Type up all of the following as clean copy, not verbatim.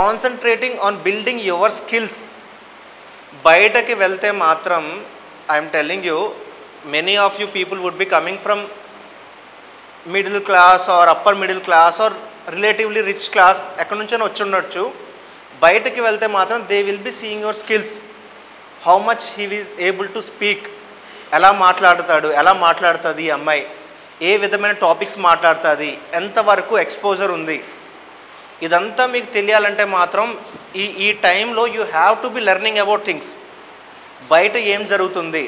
concentrating on building your skills. బయటకి వెళ్తే మాత్రం I'm telling you many of you people would be coming from middle class or upper middle class or relatively rich class ఎక్కడి నుంచైనా వచ్చి ఉండొచ్చు. బయటకి వెళ్తే మాత్రం they will be seeing your skills, how much he is able to speak, ఎలా మాట్లాడతాడు, ఎలా మాట్లాడుతుంది ఈ అమ్మాయి, ఏ విధమైన టాపిక్స్ మాట్లాడుతుంది, ఎంతవరకు ఎక్స్పోజర్ ఉంది. ఇదంతా మీకు తెలియాలంటే మాత్రం ఈ టైంలో you have to be learning about things. బయట ఏం జరుగుతుంది,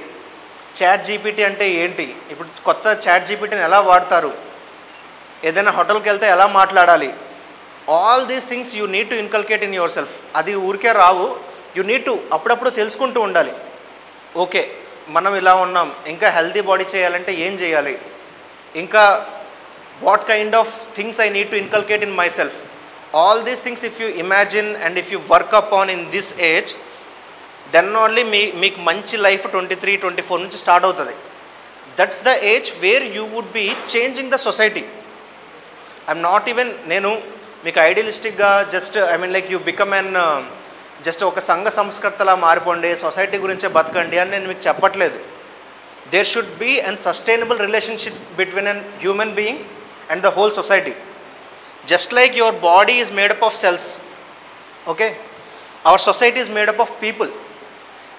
చాట్ జీపీటీ అంటే ఏంటి, ఇప్పుడు కొత్త చాట్ జీపీటీని ఎలా వాడతారు, ఏదైనా హోటల్కి వెళ్తే ఎలా మాట్లాడాలి, all these things you need to inculcate in your self. అది ఊరికే రావు, యూ నీడ్ టు అప్పుడప్పుడు తెలుసుకుంటూ ఉండాలి. ఓకే మనం ఇలా ఉన్నాం, ఇంకా హెల్తీ బాడీ చేయాలంటే ఏం చేయాలి, ఇంకా what kind of things I need to inculcate in my self. All these things if you imagine and if you work upon in this age, then only make manchi life 23 24 nunchi start avutadi. That's the age where you would be changing the society. I'm not even nenu meek idealistic ga just I mean like you become an just oka sangha samskartala maariponde society gurinche batkandi ani nenu meek cheppatledu. There should be a sustainable relationship between an human being and the whole society. Just like your body is made up of cells, okay, our society is made up of people.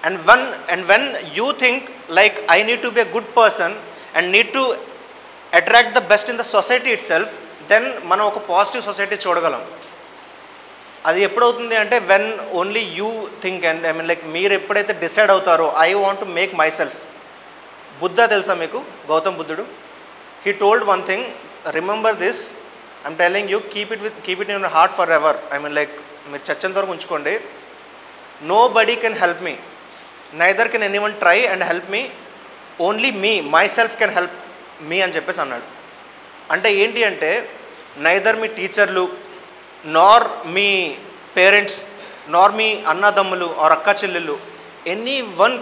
And when you think like I need to be a good person and need to attract the best in the society itself, then మనం ఒక positive society చూడగలం. అది ఎప్పుడవుతుంది అంటే when only you think and I mean like మీరు ఎప్పుడైతే decide అవుతారో I want to make my self. Buddha తెలుసా మీకు, గౌతమ్ బుద్ధుడు, he told one thing, remember this, I'm telling you, keep it in your heart forever. I mean like meer chachantaru unchukondi. Nobody can help me, neither can anyone try and help me, only me myself can help me అని చెప్పేసి అన్నాడు. అంటే ఏంటి అంటే neither మీ టీచర్లు నార్ మీ parents నార్ మీ అన్నదమ్ములు are అక్క చెల్లెళ్ళు ఎనీ వన్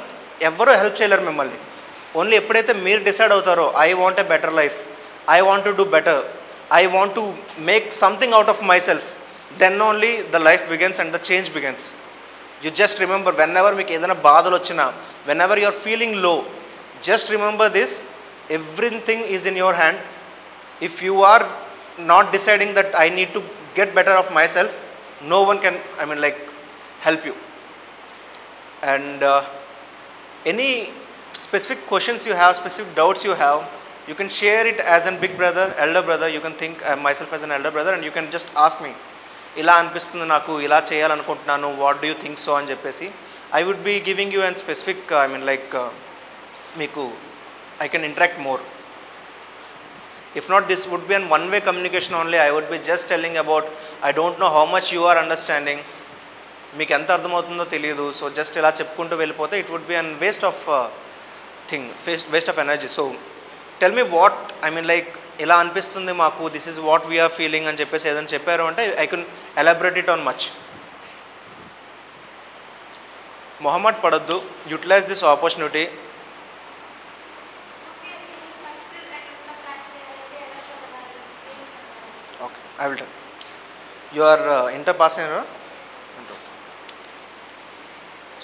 ఎవరూ హెల్ప్ చేయలేరు మిమ్మల్ని. ఓన్లీ ఎప్పుడైతే మీరు డిసైడ్ అవుతారో I want a better life, I want to do better, I want to make something out of myself, then only the life begins and the change begins. You just remember, whenever meeku edaina baadhalu ochina, whenever you are feeling low, just remember this, everything is in your hand. If you are not deciding that I need to get better of myself, no one can I mean like help you. And any specific questions you have, specific doubts you have, you can share it as an big brother, elder brother. You can think myself as an elder brother and you can just ask me, ila anpistundi naaku ila cheyalanuntunnanu, what do you think so ani cheppesi I would be giving you an specific I mean like meeku I can interact more. If not, this would be an one way communication only. I would be just telling about I don't know how much you are understanding, meeku enta ardham avutundo teliyadu, so just ila cheppukuntu velipothe it would be an waste of thing, waste of energy. So tell me what I mean like ila anpistundi maaku, this is what we are feeling ani cheppesi edani chepparu ante I can elaborate it on much. Mohammed Padaddu, utilize this opportunity. Okay, I will tell you are inter pass ayinara,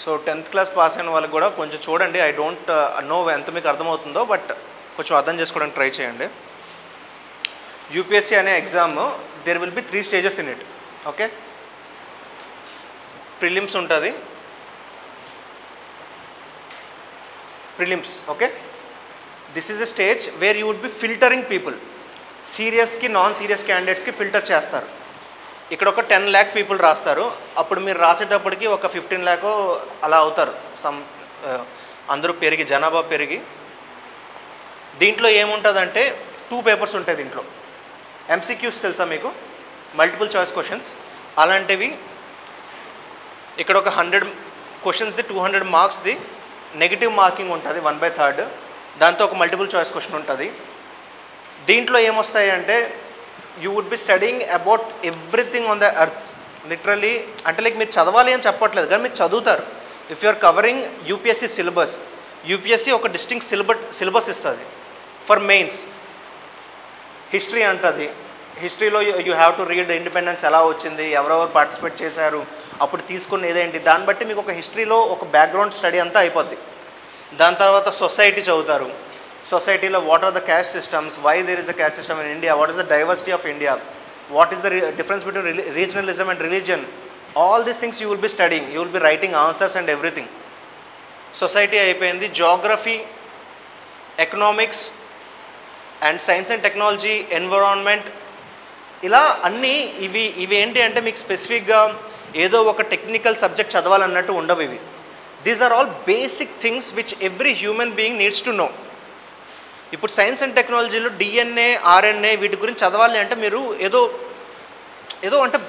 so 10th class pass ayina vallu kuda koncha chudandi. I don't know entha meeku ardham avutundo, but కొంచెం అర్థం చేసుకోవడానికి try చేయండి. UPSC అనే exam there will be 3 stages in it. Okay, prelims ఉంటుంది, prelims. Okay, this is a stage where you would be filtering people, సీరియస్కి non serious క్యాండిడేట్స్కి filter చేస్తారు. ఇక్కడ ఒక 10 lakh పీపుల్ రాస్తారు, అప్పుడు మీరు రాసేటప్పటికి ఒక 15 lakh అలా అవుతారు. అందరూ పెరిగి జనాభా పెరిగి దీంట్లో ఏముంటుందంటే 2 పేపర్స్ ఉంటాయి. దీంట్లో ఎంసీక్యూస్ తెలుసా మీకు, మల్టిపుల్ చాయిస్ క్వశ్చన్స్ అలాంటివి. ఇక్కడ ఒక 100 క్వశ్చన్స్ది 200 మార్క్స్ది నెగిటివ్ మార్కింగ్ ఉంటుంది 1/3, దాంతో ఒక మల్టిపుల్ చాయిస్ క్వశ్చన్ ఉంటుంది. దీంట్లో ఏమొస్తాయి అంటే you would be studying about everything on the earth literally. అంటే లైక్ మీరు చదవాలి అని చెప్పట్లేదు, కానీ మీరు చదువుతారు. If you're covering UPSC syllabus, UPSC ఒక డిస్టింక్ట్ సిలబస్ ఇస్తుంది. ఫర్ మెయిన్స్ హిస్టరీ అంటుంది, history lo you have to read independence ela ochindi evaru participate chesaru appudu teesukone edenti dan batti meeku oka history lo oka background study anta ayipoddhi dan tarvata society chadutaru society lo what are the caste systems why there is a caste system in India what is the diversity of India what is the difference between regionalism and religion all these things you will be studying you will be writing answers and everything society ayipoyindi geography economics and science and technology environment ఇలా అన్నీ ఇవి ఏంటి అంటే మీకు స్పెసిఫిక్గా ఏదో ఒక technical subject చదవాలన్నట్టు ఉండవు ఇవి these are all basic things which every human being needs to know ఇప్పుడు సైన్స్ అండ్ టెక్నాలజీలో డిఎన్ఏ ఆర్ఎన్ఏ వీటి గురించి చదవాలి అంటే మీరు ఏదో ఏదో అంటే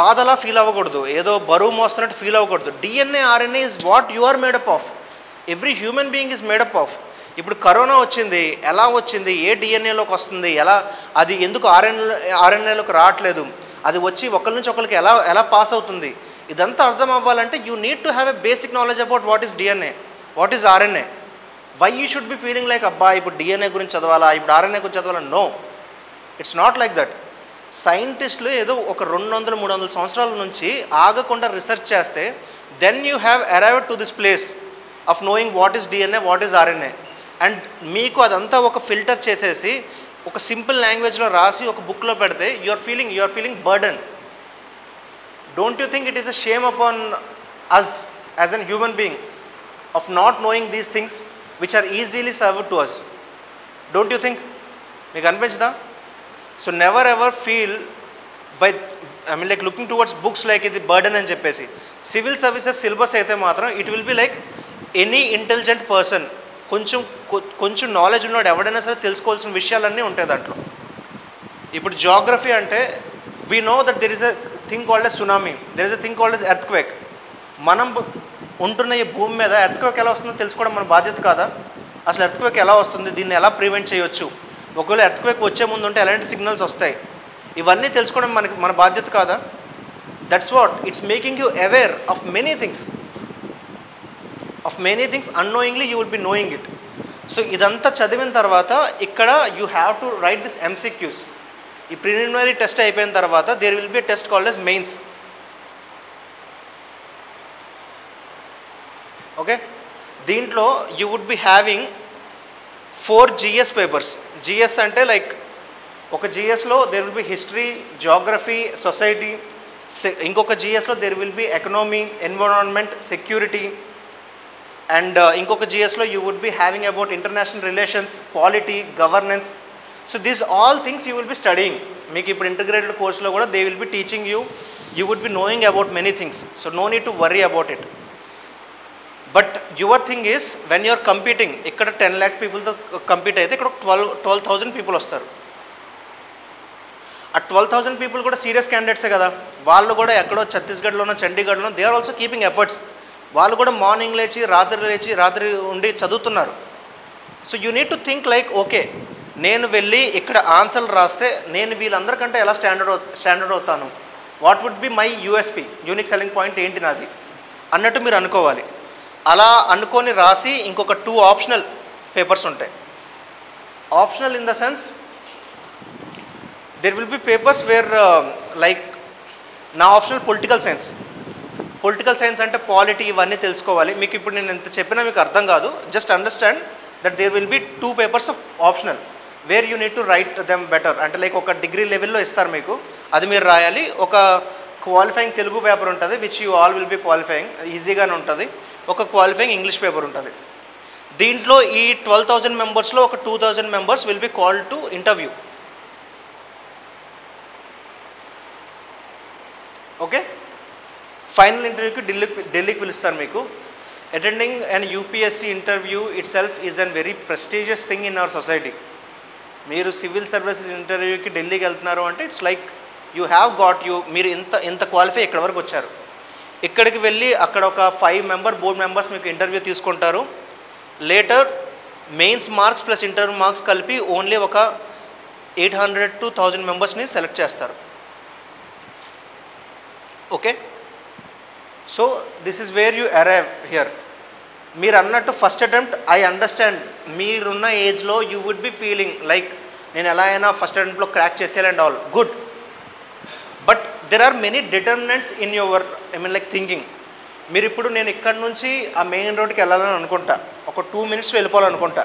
బాధలా ఫీల్ అవ్వకూడదు ఏదో బరువు మోస్తున్నట్టు ఫీల్ అవ్వకూడదు DNA RNA is what you are made up of every human being is made up of ఇప్పుడు కరోనా వచ్చింది ఎలా వచ్చింది ఏ డిఎన్ఏలోకి వస్తుంది ఎలా అది ఎందుకు ఆర్ఎన్ఏలోకి రావట్లేదు అది వచ్చి ఒకరి నుంచి ఒకరికి ఎలా పాస్ అవుతుంది ఇదంతా అర్థం అవ్వాలంటే you need to have a basic knowledge about what is DNA what is RNA why you should be feeling like అబ్బా ఇప్పుడు డిఎన్ఏ గురించి చదవాలా ఇప్పుడు ఆర్ఎన్ఏ గురించి చదవాలా no it's not like that సైంటిస్టులు ఏదో ఒక 200-300 సంవత్సరాల నుంచి ఆగకుండా రీసెర్చ్ చేస్తే then you have arrived to this place of knowing what is DNA what is RNA and మీకు అదంతా ఒక ఫిల్టర్ చేసేసి ఒక సింపుల్ లాంగ్వేజ్లో రాసి ఒక బుక్లో పెడితే you are feeling burden don't you think it is a shame upon us as an human being of not knowing these things which are easily served to us don't you think మీకు అనిపించదా so never ever feel by I mean like looking towards books like ఇది burden అని చెప్పేసి civil services syllabus అయితే మాత్రం it will be like any intelligent person కొంచెం నాలెడ్జ్ ఉన్నాడు ఎవడైనా సరే తెలుసుకోవాల్సిన విషయాలన్నీ ఉంటాయి దాంట్లో ఇప్పుడు జియోగ్రఫీ అంటే we know that there is a thing called as tsunami there is a thing called as earthquake మనం ఉంటున్న ఈ భూమి మీద ఎర్త్క్వేక్ ఎలా వస్తుందో తెలుసుకోవడం మన బాధ్యత కాదా అసలు ఎర్త్క్వేక్ ఎలా వస్తుంది దీన్ని ఎలా ప్రివెంట్ చేయొచ్చు ఒకవేళ ఎర్త్క్వేక్ వచ్చే ముందు ఉంటే ఎలాంటి సిగ్నల్స్ వస్తాయి ఇవన్నీ తెలుసుకోవడం మన బాధ్యత కాదా that's what it's making you aware of many things unknowingly you will be knowing it so idantha chadivin tarvata ikkada you have to write this MCQs ee preliminary test ayipoyin tarvata there will be a test called as mains okay deentlo you would be having 4 GS papers GS ante like oka GS lo there will be history geography society inkoka GS lo there will be economy environment security and inkoka GS lo you would be having about international relations polity governance so these all things you will be studying meeku ippudu integrated course lo kuda they will be teaching you would be knowing about many things so no need to worry about it but your thing is when you are competing ikkada 10 lakh people tho compete ayithe ikkada 12,000 people vastaru at 12,000 people kuda serious candidates e kada vallu kuda ekkado Chhattisgarh lono Chandigarh lono they are also keeping efforts వాళ్ళు కూడా morning లేచి రాత్రి ఉండి చదువుతున్నారు so you need to think like okay నేను వెళ్ళి ఇక్కడ ఆన్సర్లు రాస్తే నేను వీళ్ళందరికంటే ఎలా స్టాండర్డ్ అవుతాను what would be my USP unique selling point ఏంటి నాది అన్నట్టు మీరు అనుకోవాలి అలా అనుకొని రాసి ఇంకొక 2 ఆప్షనల్ పేపర్స్ ఉంటాయి optional in the sense there will be papers where like నా ఆప్షనల్ పొలిటికల్ సైన్స్ అంటే పాలిటీ ఇవన్నీ తెలుసుకోవాలి మీకు ఇప్పుడు నేను ఎంత చెప్పినా మీకు అర్థం కాదు just understand that there will be 2 papers of optional where you need to write them better అంటే లైక్ ఒక డిగ్రీ లెవెల్లో ఇస్తారు మీకు అది మీరు రాయాలి ఒక క్వాలిఫైయింగ్ తెలుగు పేపర్ ఉంటుంది which you all will be qualifying ఈజీగానే ఉంటుంది ఒక క్వాలిఫైయింగ్ ఇంగ్లీష్ పేపర్ ఉంటుంది దీంట్లో ఈ 12,000 మెంబర్స్లో ఒక 2,000 members will be called to interview okay final ఇంటర్వ్యూకి ఢిల్లీకి పిలుస్తారు మీకు attending and UPSC interview it self is an very prestigious thing in our society మీరు సివిల్ సర్వీసెస్ ఇంటర్వ్యూకి ఢిల్లీకి వెళ్తున్నారు అంటే it's like you have got you మీరు ఎంత క్వాలిఫై ఇక్కడ వరకు వచ్చారు ఇక్కడికి వెళ్ళి అక్కడ ఒక 5 బోర్డ్ మెంబర్స్ మీకు ఇంటర్వ్యూ తీసుకుంటారు later mains marks plus interview marks కలిపి ఓన్లీ ఒక 800 to 1000 మెంబర్స్ని సెలెక్ట్ చేస్తారు okay so this is where you arrive here మీరు అన్నట్టు ఫస్ట్ అటెంప్ట్ ఐ అండర్స్టాండ్ మీరున్న ఏజ్లో you would be feeling like నేను ఎలా అయినా ఫస్ట్ అటెంప్ట్లో క్రాక్ చేసేయాలి and all good, but there are many determinants in your thinking. మీరు ఇప్పుడు నేను ఇక్కడ నుంచి ఆ మెయిన్ రోడ్కి వెళ్ళాలని అనుకుంటా, ఒక 2 minutes వెళ్ళిపోవాలనుకుంటా,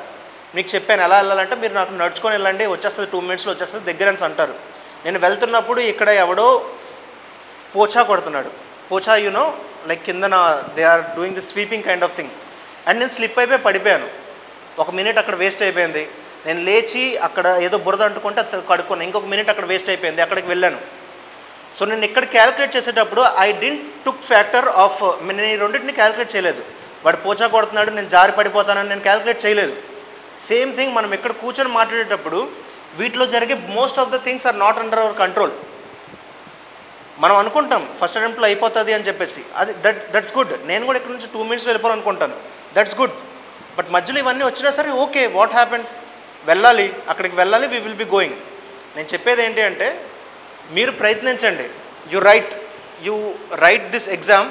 మీకు చెప్పాను ఎలా వెళ్ళాలంటే మీరు నాకు నడుచుకొని వెళ్ళండి వచ్చేస్తుంది 2 minutes వచ్చేస్తుంది దగ్గర అని అంటారు. నేను వెళ్తున్నప్పుడు ఇక్కడ ఎవడో పోచా కొడుతున్నాడు, పోచా యూనో లైక్ కిందన they are doing the sweeping kind of thing, and నేను స్లిప్ అయిపోయి పడిపోయాను. 1 minute అక్కడ వేస్ట్ అయిపోయింది. నేను లేచి అక్కడ ఏదో బురద అంటుకుంటే కడుక్కున్నాను, ఇంకొక 1 minute అక్కడ వేస్ట్ అయిపోయింది, అక్కడికి వెళ్ళాను. సో నేను ఇక్కడ క్యాలిక్యులేట్ చేసేటప్పుడు I didn't took factor of, నేను ఈ రెండింటిని క్యాలిక్యులేట్ చేయలేదు. వాడు పోచా కొడుతున్నాడు నేను జారి పడిపోతానని నేను క్యాలిక్యులేట్ చేయలేదు. సేమ్ థింగ్ మనం ఇక్కడ కూర్చొని మాట్లాడేటప్పుడు వీటిలో జరిగే most of the things are not under our control. మనం అనుకుంటాం ఫస్ట్ అటెంప్ట్లో అయిపోతుంది అని చెప్పేసి, అది దట్స్ గుడ్. నేను కూడా ఇక్కడ నుంచి 2 minutes వెళ్ళిపోవాలనుకుంటాను, దట్స్ గుడ్. బట్ మధ్యలో ఇవన్నీ వచ్చినా సరే ఓకే వాట్ హ్యాపెన్, వెళ్ళాలి అక్కడికి వెళ్ళాలి, వీ విల్ బి గోయింగ్. నేను చెప్పేది ఏంటి అంటే మీరు ప్రయత్నించండి, యు రైట్ దిస్ ఎగ్జామ్.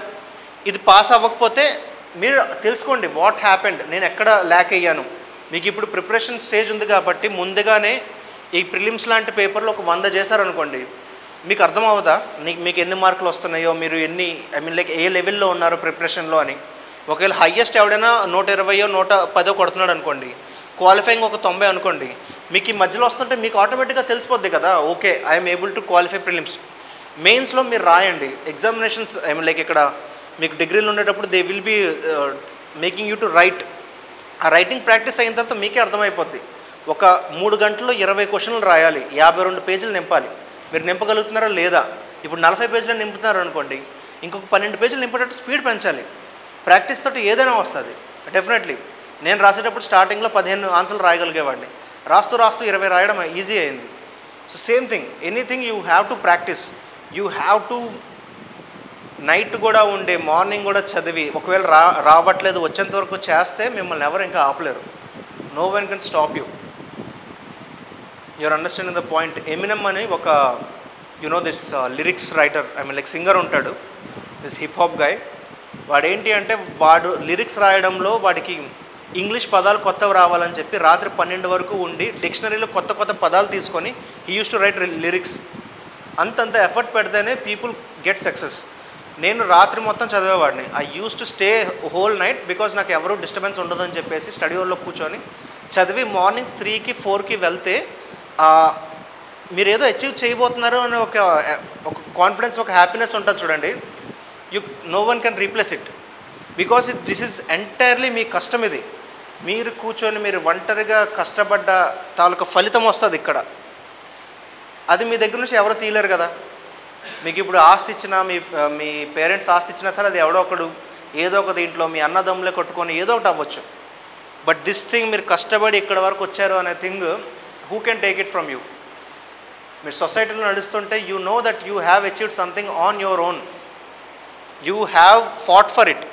ఇది పాస్ అవ్వకపోతే మీరు తెలుసుకోండి వాట్ హ్యాపెండ్, నేను ఎక్కడ ల్యాక్ అయ్యాను. మీకు ఇప్పుడు ప్రిపరేషన్ స్టేజ్ ఉంది కాబట్టి ముందుగానే ఈ ప్రిలిమ్స్ లాంటి పేపర్లో ఒక 100 చేశారనుకోండి, మీకు అర్థం అవుదా మీకు ఎన్ని మార్కులు వస్తున్నాయో, మీరు ఎన్ని ఏ లెవెల్లో ఉన్నారో ప్రిపరేషన్లో అని. ఒకవేళ హయ్యెస్ట్ ఎవడైనా 120 or 110 కొడుతున్నాడు అనుకోండి, క్వాలిఫైయింగ్ ఒక 90 అనుకోండి, మీకు ఈ మధ్యలో వస్తుంటే మీకు ఆటోమేటిక్గా తెలిసిపోద్ది కదా okay I'm able to qualify prelims. మెయిన్స్లో మీరు రాయండి, ఎగ్జామినేషన్స్ ఇక్కడ మీకు డిగ్రీలు ఉండేటప్పుడు they will be making you to write. ఆ రైటింగ్ ప్రాక్టీస్ అయిన తర్వాత మీకే అర్థమైపోద్ది, ఒక 3 గంటల్లో 20 questions రాయాలి, 52 pages నింపాలి. మీరు నింపగలుగుతున్నారా లేదా? ఇప్పుడు 40 pages నింపుతున్నారు అనుకోండి, ఇంకొక 12 pages నింపేటట్టు స్పీడ్ పెంచాలి. ప్రాక్టీస్ తోటి ఏదైనా వస్తుంది డెఫినెట్లీ. నేను రాసేటప్పుడు స్టార్టింగ్లో 15 answers రాయగలిగేవాడిని, రాస్తూ 20 రాయడం ఈజీ అయింది. So same thing, anything you have to practice, you have to night కూడా ఉండే మార్నింగ్ కూడా చదివి, ఒకవేళ రావట్లేదు వచ్చేంతవరకు చేస్తే మిమ్మల్ని ఎవరు ఇంకా ఆపలేరు. No one can stop you. You're understanding the point. Eminem అని ఒక దిస్ లిరిక్స్ రైటర్ సింగర్ ఉంటాడు, దిస్ హిప్ హాప్ గాయ్. వాడు ఏంటి అంటే వాడు లిరిక్స్ రాయడంలో వాడికి ఇంగ్లీష్ పదాలు కొత్తవి రావాలని చెప్పి రాత్రి 12 వరకు ఉండి డిక్షనరీలో కొత్త పదాలు తీసుకొని he use to write lyrics. అంతంత ఎఫర్ట్ పెడితేనే పీపుల్ గెట్ సక్సెస్. నేను రాత్రి మొత్తం చదివేవాడిని, I use to stay whole night because నాకు ఎవరు డిస్టర్బెన్స్ ఉండదని చెప్పేసి స్టడీ హోల్లో కూర్చొని చదివి మార్నింగ్ 3 or 4 వెళ్తే మీరు ఏదో అచీవ్ చేయబోతున్నారు అనే ఒక కాన్ఫిడెన్స్, ఒక హ్యాపీనెస్ ఉంటుంది చూడండి, no one can replace it. Because this is entirely మీ కష్టం, ఇది మీరు కూర్చొని మీరు ఒంటరిగా కష్టపడ్డ తాలూకా ఫలితం వస్తుంది ఇక్కడ. అది మీ దగ్గర నుంచి ఎవరో తీయలేరు కదా. మీకు ఇప్పుడు ఆస్తి ఇచ్చినా, మీ పేరెంట్స్ ఆస్తి ఇచ్చినా సరే అది ఎవడో ఒకడు ఏదో ఒక దీంట్లో మీ అన్నదమ్ములే కొట్టుకొని ఏదో ఒకటి అవ్వచ్చు. బట్ దిస్ థింగ్ మీరు కష్టపడి ఇక్కడ వరకు వచ్చారు అనే thing who can take it from you. మీరు సొసైటీలో నడుస్తుంటే you know that you have achieved something on your own, you have fought for it.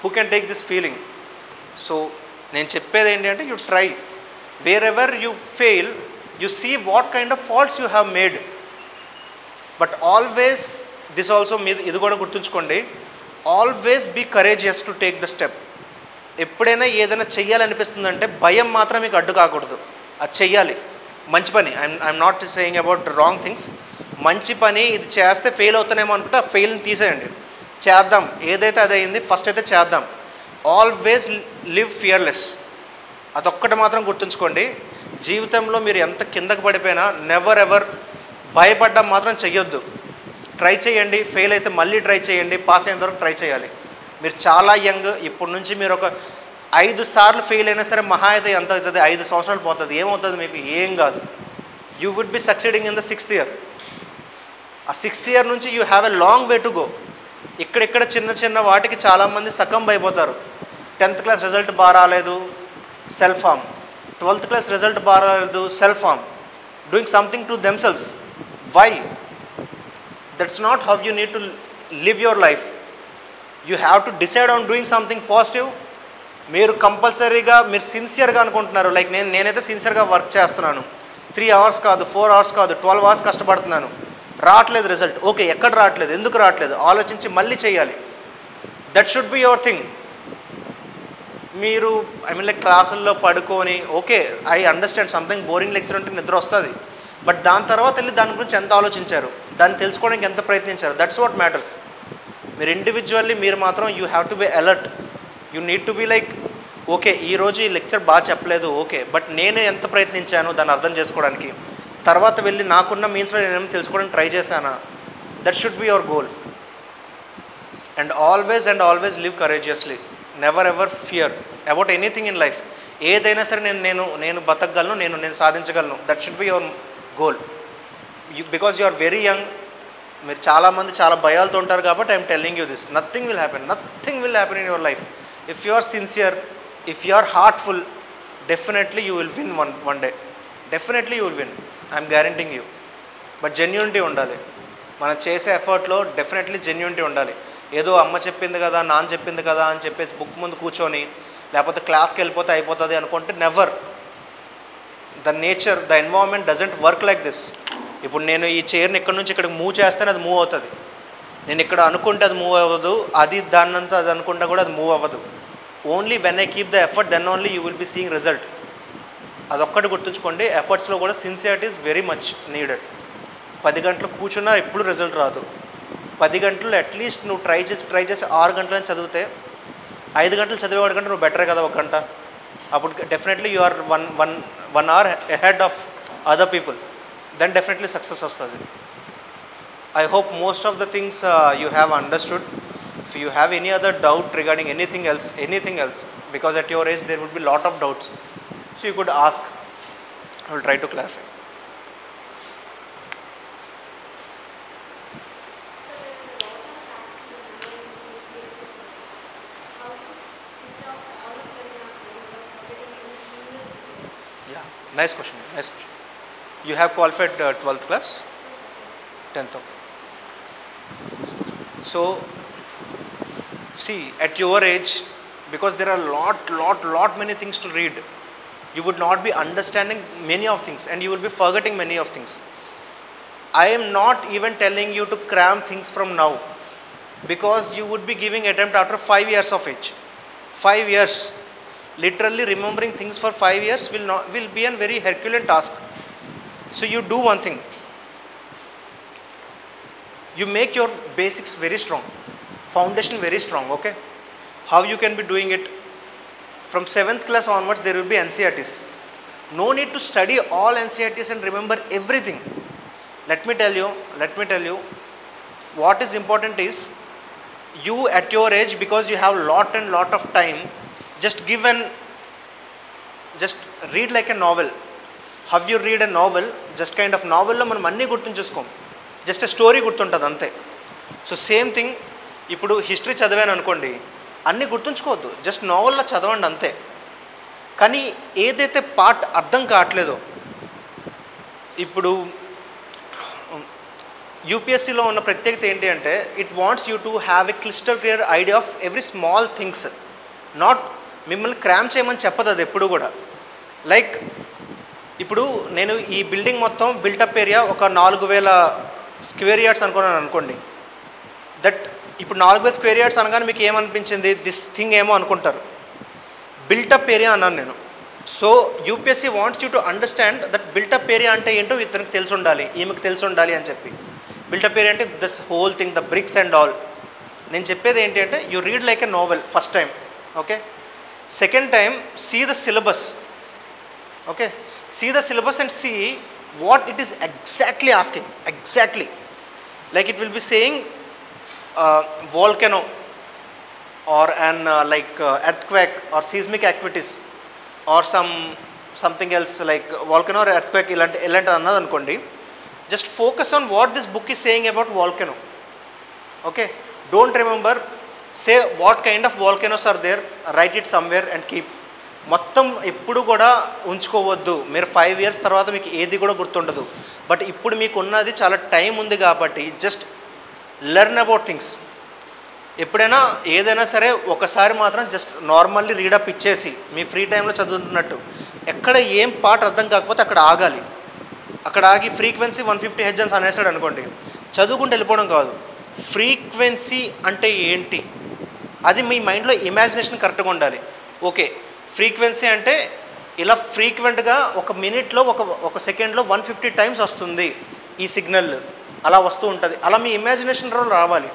Who can take this feeling. So నేను చెప్పేది ఏంటి అంటే you try, wherever you fail you see what kind of faults you have made, but always this also idu kuda gurtunchukondi, always be courageous to take the step. eppudaina edaina cheyali anipistundante bayam maatrame meeku addu kaakudadu, adi cheyali manchi pani. I am not saying about wrong things. manchi pani idi chesthe fail avuthanemo anukunta fail ni teeseyandi, cheddam edaithe adaindi first aithe cheddam. always live fearless. adokkati maatram gurtunchukondi, జీవితంలో మీరు ఎంత కిందకు పడిపోయినా never ever భయపడ్డం మాత్రం చెయ్యొద్దు. Try చేయండి, fail అయితే మళ్ళీ ట్రై చేయండి, పాస్ అయిన వరకు ట్రై చేయాలి. మీరు చాలా యంగ్, ఇప్పటి నుంచి మీరు ఒక 5 times ఫెయిల్ అయినా సరే మహా అయితే ఎంత అవుతుంది, 5 సంవత్సరాలు పోతుంది, ఏమవుతుంది మీకు ఏం కాదు. You would be succeeding in the 6th year. ఆ 6th year నుంచి you have a long way to go. ఇక్కడిక్కడ చిన్న చిన్న వాటికి చాలామంది సకంబ్ అయిపోతారు. 10th class రిజల్ట్ బాగా రాలేదు, self harm. 12th class result baradu, self harm, doing something to themselves. why? that's not how you need to live your life. you have to decide on doing something positive. meer compulsory ga, meer sincere ga anukuntunnaru, like nenaithe sincere ga work chestunnanu, 3 hours kaadu 4 hours kaadu 12 hours kashtapadutunnanu, raatledu result, okay ekkada raatledu, enduku raatledu, aalochinchi malli cheyali. that should be your thing. I mean like classes padukoni, okay, I understand something boring lecture unte nidra ostadi. But dani tarvata elli dani gurinchi enta aalochinicharu, dani telusukodaniki enta prayatnincharu, that's what matters. Meer individually meer matram you have to be alert. You need to be like okay, ee roju ee lecture baa cheppaledu, okay, but nenu enta prayatninchanu dani ardham chesukodaniki, tarvata velli naakunna means lo nenu telusukodaniki try chesana. That should be your goal. And always live courageously. Never ever fear about anything in life. Edaina sare nenu bataggalnu, nenu sadhinchagalnu. That should be your goal. Because you are very young, meer chaala mandi chaala bayalto untaru kabatti I am telling you this. Nothing will happen. Nothing will happen in your life. If you are sincere, if you are heartful, definitely you will win one day. Definitely you will win. I am guaranteeing you. But genuinity undali. Mana chese effort lo definitely genuinity undali. ఏదో అమ్మ చెప్పింది కదా నాన్న చెప్పింది కదా అని చెప్పేసి book ముందు కూర్చొని లేకపోతే క్లాస్కి వెళ్ళిపోతే అయిపోతుంది అనుకుంటే never. The nature, the environment doesn't work like this. ఇప్పుడు నేను ఈ చైర్ని ఇక్కడ నుంచి ఇక్కడికి మూవ్ చేస్తాను, అది మూవ్ అవుతుంది. నేను ఇక్కడ అనుకుంటే అది మూవ్ అవ్వదు, అది దాన్నంతా అది అనుకుంటా కూడా అది మూవ్ అవ్వదు. Only when I keep the effort then only you will be seeing result. అదొక్కటి గుర్తుంచుకోండి, ఎఫర్ట్స్లో కూడా sincerity is very much needed. 10 గంటలు కూర్చున్నా ఎప్పుడు రిజల్ట్ రాదు. 10 గంటలు అట్లీస్ట్ నువ్వు ట్రై చేసి 6 గంటలని చదివితే 5 గంటలు చదివేవాడి కంటే నువ్వు బెటరే కదా 1 గంట. అప్పుడు definitely you are one hour ahead of other people, then definitely success వస్తుంది. I hope most of things you have understood. If you have any other doubt regarding anything else, because at your age there would be lot of doubts, so you could ask. I will try to clarify. Yeah, nice question. Nice question. You have qualified 12th class, 10th. Okay. So, see, at your age, because there are lot many things to read, you would not be understanding many of things and you will be forgetting many of things. I am not even telling you to cram things from now, because you would be giving attempt after 5 years of age. 5 years. Literally remembering things for 5 years will be a very Herculean task. So you do one thing. You make your basics very strong, foundation very strong, okay? How you can be doing it? From 7th class onwards there will be NCERTs. No need to study all NCERTs and remember everything. Let me tell you, what is important is you at your age, because you have lot of time, just read like a novel. How you read a novel, just kind of novel lo manam anni gurtunchukom, just a story gurtuntadi ante. So same thing, ippudu history chadavanu anukondi, anni gurtunchukodu, just novel la chadavandi ante. Kani edaithe part ardham kaatledo, ippudu UPSC lo unna pratyekata enti ante, it wants you to have a crystal clear idea of every small things, not మిమ్మల్ని cram చేయమని చెప్పదు అది ఎప్పుడు కూడా. Like ఇప్పుడు నేను ఈ building మొత్తం బిల్టప్ ఏరియా ఒక 4000 స్క్వేర్ యార్డ్స్ అనుకున్నాను అనుకోండి. దట్ ఇప్పుడు 4000 స్క్వేర్ యార్డ్స్ అనగానే మీకు ఏమనిపించింది, దిస్ థింగ్ ఏమో అనుకుంటారు. బిల్టప్ ఏరియా అన్నాను నేను. So UPSC wants you to understand that built up area అంటే ఏంటో ఇతనికి తెలిసి ఉండాలి, ఈమెకు తెలిసి ఉండాలి అని చెప్పి. బిల్టప్ ఏరియా అంటే this whole thing, the bricks and all. నేను చెప్పేది ఏంటి అంటే you read like a novel first time, okay? Second time, see the syllabus, okay? See the syllabus and see what it is exactly asking, exactly. Like it will be saying volcano or an earthquake or seismic activities or something else like volcano or earthquake, just focus on what this book is saying about volcano, okay? Don't remember. Say what kind of volcanoes are there, write it somewhere and keep. మొత్తం ఎప్పుడు కూడా ఉంచుకోవద్దు, మీరు 5 years తర్వాత మీకు ఏది కూడా గుర్తుండదు. But ఇప్పుడు మీకు ఉన్నది చాలా టైం ఉంది కాబట్టి జస్ట్ లెర్న్ అబౌట్ థింగ్స్. ఎప్పుడైనా ఏదైనా సరే ఒకసారి మాత్రం జస్ట్ నార్మల్లీ రీడప్ ఇచ్చేసి మీ ఫ్రీ టైంలో చదువుతున్నట్టు, ఎక్కడ ఏం పార్ట్ అర్థం కాకపోతే అక్కడ ఆగాలి. అక్కడ ఆగి ఫ్రీక్వెన్సీ 150 Hz అని అనేసాడు అనుకోండి, చదువుకుంటూ వెళ్ళిపోవడం కాదు. ఫ్రీక్వెన్సీ అంటే ఏంటి అది మీ మైండ్లో ఇమాజినేషన్ కరెక్ట్గా ఉండాలి. okay, frequency ante ila frequent ga oka minute lo oka second lo 150 times vastundi ee signal ala vastu untadi ala mee imagination lo raavali.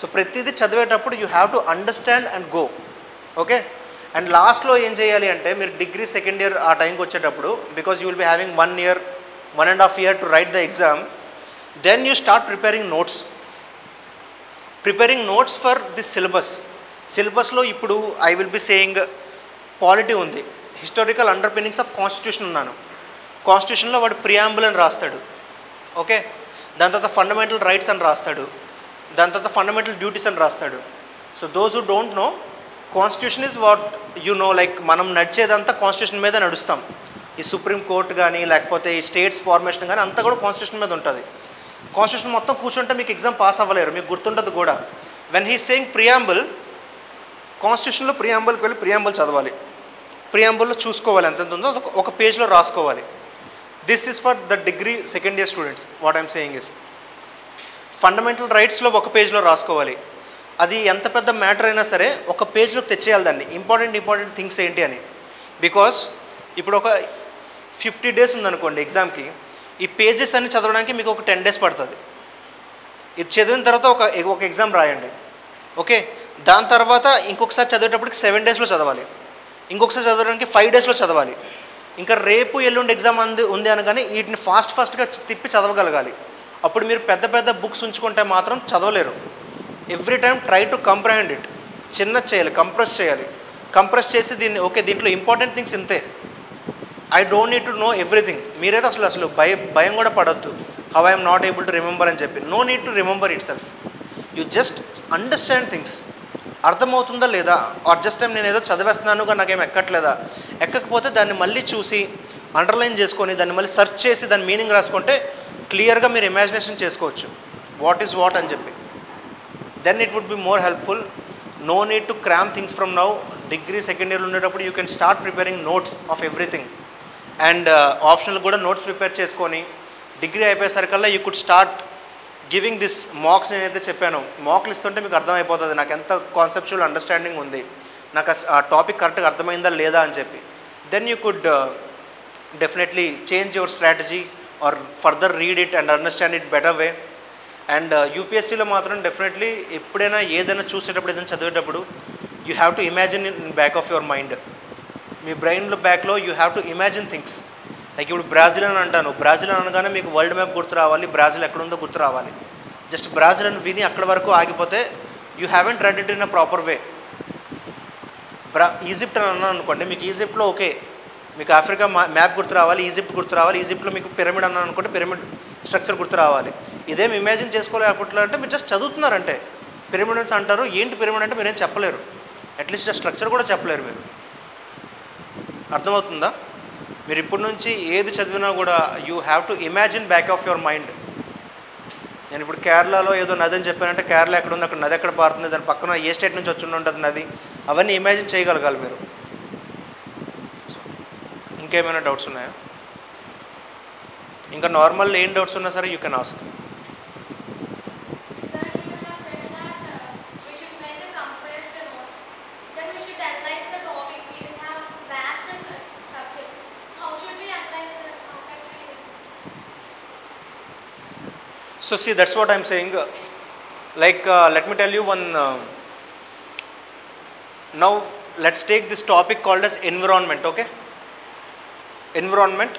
So pratidi chadivetappudu you have to understand and go, okay. And last lo em cheyali ante meer degree second year aa time ki vachetappudu, because you will be having 1 year, 1.5 year to write the exam, then you start preparing notes for this syllabus lo ippudu I will be saying polity undi, historical underpinnings of constitution unnanu, constitution lo vadu preamble ani rastadu, okay, dan tarvata fundamental rights ani rastadu, dan tarvata fundamental duties ani rastadu. So those who don't know, constitution is what you know, like manam nadchedanta constitution meeda nadustam, ee supreme court gaani lekapothe ee states formation gaani anta kuda constitution meeda untadi. Constitution మొత్తం కూర్చుంటే మీకు exam pass అవ్వలేరు, మీకు గుర్తుండదు కూడా. When he saying preamble, కాన్స్టిట్యూషన్లో ప్రియాంబుల్కి వెళ్ళి preamble చదవాలి, ప్రియాంబుల్లో చూసుకోవాలి ఎంతెంత ఉందో ఒక పేజ్లో రాసుకోవాలి. This is for the degree second year students. What I'm saying is fundamental రైట్స్లో ఒక పేజ్లో రాసుకోవాలి, అది ఎంత పెద్ద మ్యాటర్ అయినా సరే ఒక పేజ్లో తెచ్చేయాలి దాన్ని, ఇంపార్టెంట్ థింగ్స్ ఏంటి అని. బికాస్ ఇప్పుడు ఒక 50 days ఉందనుకోండి ఎగ్జామ్కి, ఈ పేజెస్ అన్ని చదవడానికి మీకు ఒక 10 days పడుతుంది. ఇది చదివిన తర్వాత ఒక ఎగ్జామ్ రాయండి, ఓకే. దాని తర్వాత ఇంకొకసారి చదివేటప్పటికి 7 daysలో చదవాలి, ఇంకొకసారి చదవడానికి 5 daysలో చదవాలి. ఇంకా రేపు ఎల్లుండి ఎగ్జామ్ ఉంది అనగానే వీటిని ఫాస్ట్గా తిప్పి చదవగలగాలి. అప్పుడు మీరు పెద్ద బుక్స్ ఉంచుకుంటే మాత్రం చదవలేరు. Every time try to comprehend it, చిన్నది చేయాలి, కంప్రెస్ చేసి దీన్ని, ఓకే దీంట్లో ఇంపార్టెంట్ థింగ్స్ ఇంతే, I don't need to know everything. మీరైతే అసలు భయం కూడా పడద్దు, how I'm not able to remember అని చెప్పి. No need to remember itself, you just understand things, అర్థమవుతుందా లేదా. ఆర్ జస్ట్ టైం నేను ఏదో చదివేస్తున్నాను కానీ నాకేం ఎక్కట్లేదా, ఎక్కకపోతే దాన్ని మళ్ళీ చూసి అండర్లైన్ చేసుకొని దాన్ని మళ్ళీ సెర్చ్ చేసి దాని మీనింగ్ రాసుకుంటే క్లియర్గా మీరు ఇమాజినేషన్ చేసుకోవచ్చు వాట్ ఈజ్ వాట్ అని చెప్పి. Then it would be more helpful. No need to cram things from now. Degree second year ఉండేటప్పుడు you can start preparing notes of everything, and optional కూడా నోట్స్ ప్రిపేర్ చేసుకొని degree అయిపోయేసరికల్లా you could start giving this marks. నేనైతే చెప్పాను మార్కులు ఇస్తుంటే మీకు అర్థమైపోతుంది నాకు ఎంత కాన్సెప్చువల్ అండర్స్టాండింగ్ ఉంది, నాకు ఆ టాపిక్ కరెక్ట్గా అర్థమైందా లేదా అని చెప్పి. Then you could definitely change your strategy or further read it and understand it better way. And యూపీఎస్సీలో మాత్రం డెఫినెట్లీ ఎప్పుడైనా ఏదైనా చూసేటప్పుడు ఏదైనా చదివేటప్పుడు you have to imagine in back of your mind, మీ బ్రెయిన్లో బ్యాక్లో you have to imagine things. Like ఇప్పుడు బ్రాజిల్ అని అంటాను, బ్రాజిల్ అనగానే మీకు వరల్డ్ మ్యాప్ గుర్తు రావాలి, బ్రాజిల్ ఎక్కడుందో గుర్తు రావాలి. జస్ట్ బ్రాజిల్ అని విని అక్కడ వరకు ఆగిపోతే you haven't read it in a proper way. Egypt అని అన్నాను అనుకోండి, మీకు ఈజిప్ట్లో ఓకే మీకు ఆఫ్రికా మ్యాప్ గుర్తు రావాలి, ఈజిప్ట్ గుర్తు రావాలి. ఈజిప్ట్లో మీకు పిరమిడ్ అన్నాను అనుకోండి, పిరమిడ్ స్ట్రక్చర్ గుర్తు రావాలి. ఇదేం ఇమాజిన్ చేసుకోలేదు అప్పట్లో అంటే మీరు జస్ట్ చదువుతున్నారంటే. పిరమిడ్స్ అంటారు, ఏంటి పిరమిడ్ అంటే మీరేం చెప్పలేరు, అట్లీస్ట్ ఆ స్ట్రక్చర్ కూడా చెప్పలేరు మీరు. అర్థమవుతుందా? మీరు ఇప్పటి నుంచి ఏది చదివినా కూడా you have to imagine back of your mind. నేను ఇప్పుడు కేరళలో ఏదో నది అని చెప్పానంటే కేరళ ఎక్కడ ఉంది, అక్కడ నది ఎక్కడ పారుతుంది, దాని పక్కన ఏ స్టేట్ నుంచి వచ్చి ఉంటుంది నది, అవన్నీ ఇమాజిన్ చేయగలగాలి మీరు. ఇంకేమైనా డౌట్స్ ఉన్నాయా? ఇంకా నార్మల్ ఏం డౌట్స్ ఉన్నా సరే you can ask. So see, that's what I'm saying. Like let me tell you one. Now let's take this topic called as environment. Okay. Environment.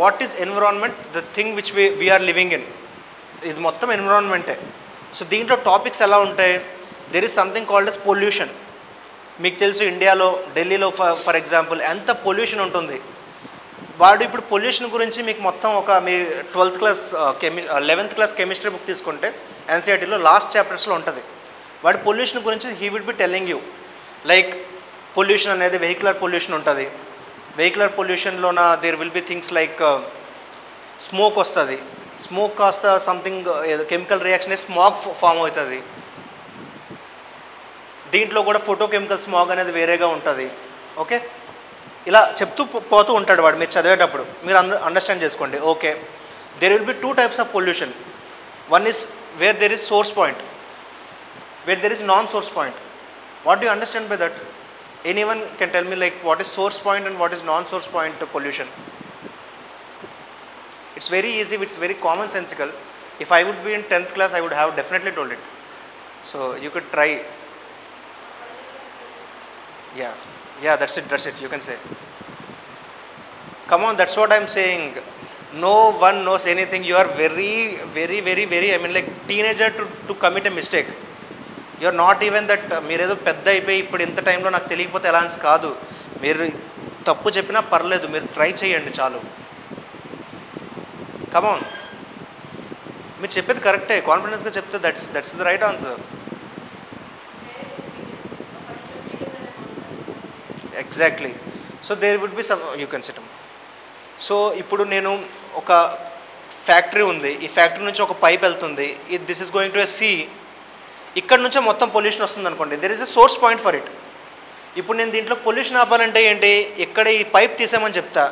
What is environment? The thing which we are living in. This mottam environment. So deentlo topics ela untayi. There is something called as pollution. Meeku telusu India lo, Delhi lo for example, anta pollution untundi. వాడు ఇప్పుడు pollution గురించి మీకు మొత్తం ఒక మీ 11th class chemistry book తీసుకుంటే ఎన్సీఆర్టీలో last చాప్టర్స్లో ఉంటుంది. వాడి పొల్యూషన్ గురించి he will be telling you. Like pollution అనేది వెహికులర్ పొల్యూషన్ ఉంటుంది, వెహికులర్ పొల్యూషన్లోన there will be things like smoke వస్తుంది, స్మోక్ కాస్త something chemical reaction smog form అవుతుంది. దీంట్లో కూడా ఫోటో కెమికల్ స్మాగ్ అనేది వేరేగా ఉంటుంది. ఓకే, ఇలా చెప్తూ పోతూ ఉంటాడు వాడు. మీరు చదివేటప్పుడు మీరు అండర్స్టాండ్ చేసుకోండి. Okay, there will be 2 types of pollution. One is where there is source point, where there is non source point. What do you understand by that? Anyone can tell me like what is source point and what is non-source point pollution? It's very easy, it's very commonsensical. If I would be in 10th class, I would have definitely told it. So you could try. Yeah, yeah, that's it, you can say. Come on, that's what I'm saying. No one knows anything. You are very, very, I mean like teenager to commit a mistake. You are not even that, meeredo pedda ayipoyi ippudu entha time lo naaku teliyapothe allowance kaadu, meeru tappu cheppina paraledu, meeru try cheyandi chalu. Come on, meeru cheppedi correct, confidence ga chepte that's the right answer. Exactly. So there would be some, you can sit down. So ippudu nenu oka factory undi, ee factory nunchi oka pipe veltundi, this is going to a sea. ఇక్కడ నుంచే మొత్తం pollution వస్తుంది అనుకోండి, there is a source point for it. ఇప్పుడు నేను దీంట్లో pollution ఆపాలంటే ఏంటి, ఎక్కడ ఈ పైప్ తీసామని చెప్తా,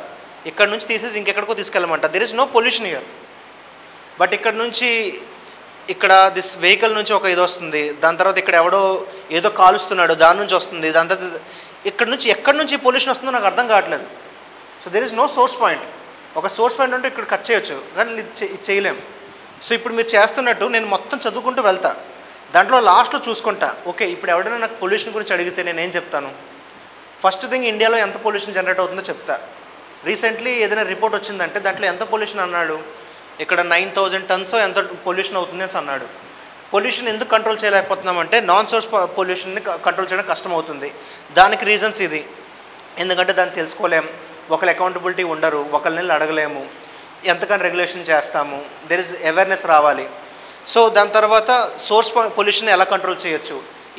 ఇక్కడ నుంచి తీసేసి ఇంకెక్కడికో తీసుకెళ్ళమంట, there is no pollution here. But ఇక్కడ నుంచి ఇక్కడ దిస్ వెహికల్ నుంచి ఒక ఇది వస్తుంది, దాని తర్వాత ఇక్కడ ఎవడో ఏదో కాలుస్తున్నాడు దాని నుంచి వస్తుంది, దాని తర్వాత ఇక్కడ నుంచి ఎక్కడి నుంచి పొల్యూషన్ వస్తుందో నాకు అర్థం కావట్లేదు. So there is no source point. ఒక సోర్స్ పాయింట్ ఉంటే ఇక్కడ కట్ చేయొచ్చు కానీ ఇది చేయలేం. సో ఇప్పుడు మీరు చేస్తున్నట్టు నేను మొత్తం చదువుకుంటూ వెళ్తా, దాంట్లో లాస్ట్లో చూసుకుంటా, ఓకే ఇప్పుడు ఎవడైనా నాకు పొల్యూషన్ గురించి అడిగితే నేను ఏం చెప్తాను, ఫస్ట్ థింగ్ ఇండియాలో ఎంత పొల్యూషన్ జనరేట్ అవుతుందో చెప్తా. రీసెంట్లీ ఏదైనా రిపోర్ట్ వచ్చిందంటే దాంట్లో ఎంత పొల్యూషన్ అన్నాడు, ఇక్కడ 9,000 tons ఎంత పొల్యూషన్ అవుతుంది అని అన్నాడు. పొల్యూషన్ ఎందుకు కంట్రోల్ చేయలేకపోతున్నామంటే నాన్ సోర్స్ పొల్యూషన్ని కంట్రోల్ చేయడం కష్టం అవుతుంది. దానికి రీజన్స్ ఇది, ఎందుకంటే దాన్ని తెలుసుకోలేము, ఒకళ్ళు అకౌంటబిలిటీ ఉండరు, ఒకళ్ళని అడగలేము, ఎంతకని రెగ్యులేషన్ చేస్తాము, దెర్ ఇస్ అవేర్నెస్ రావాలి. సో దాని తర్వాత సోర్స్ పొల్యూషన్ ఎలా కంట్రోల్ చేయొచ్చు,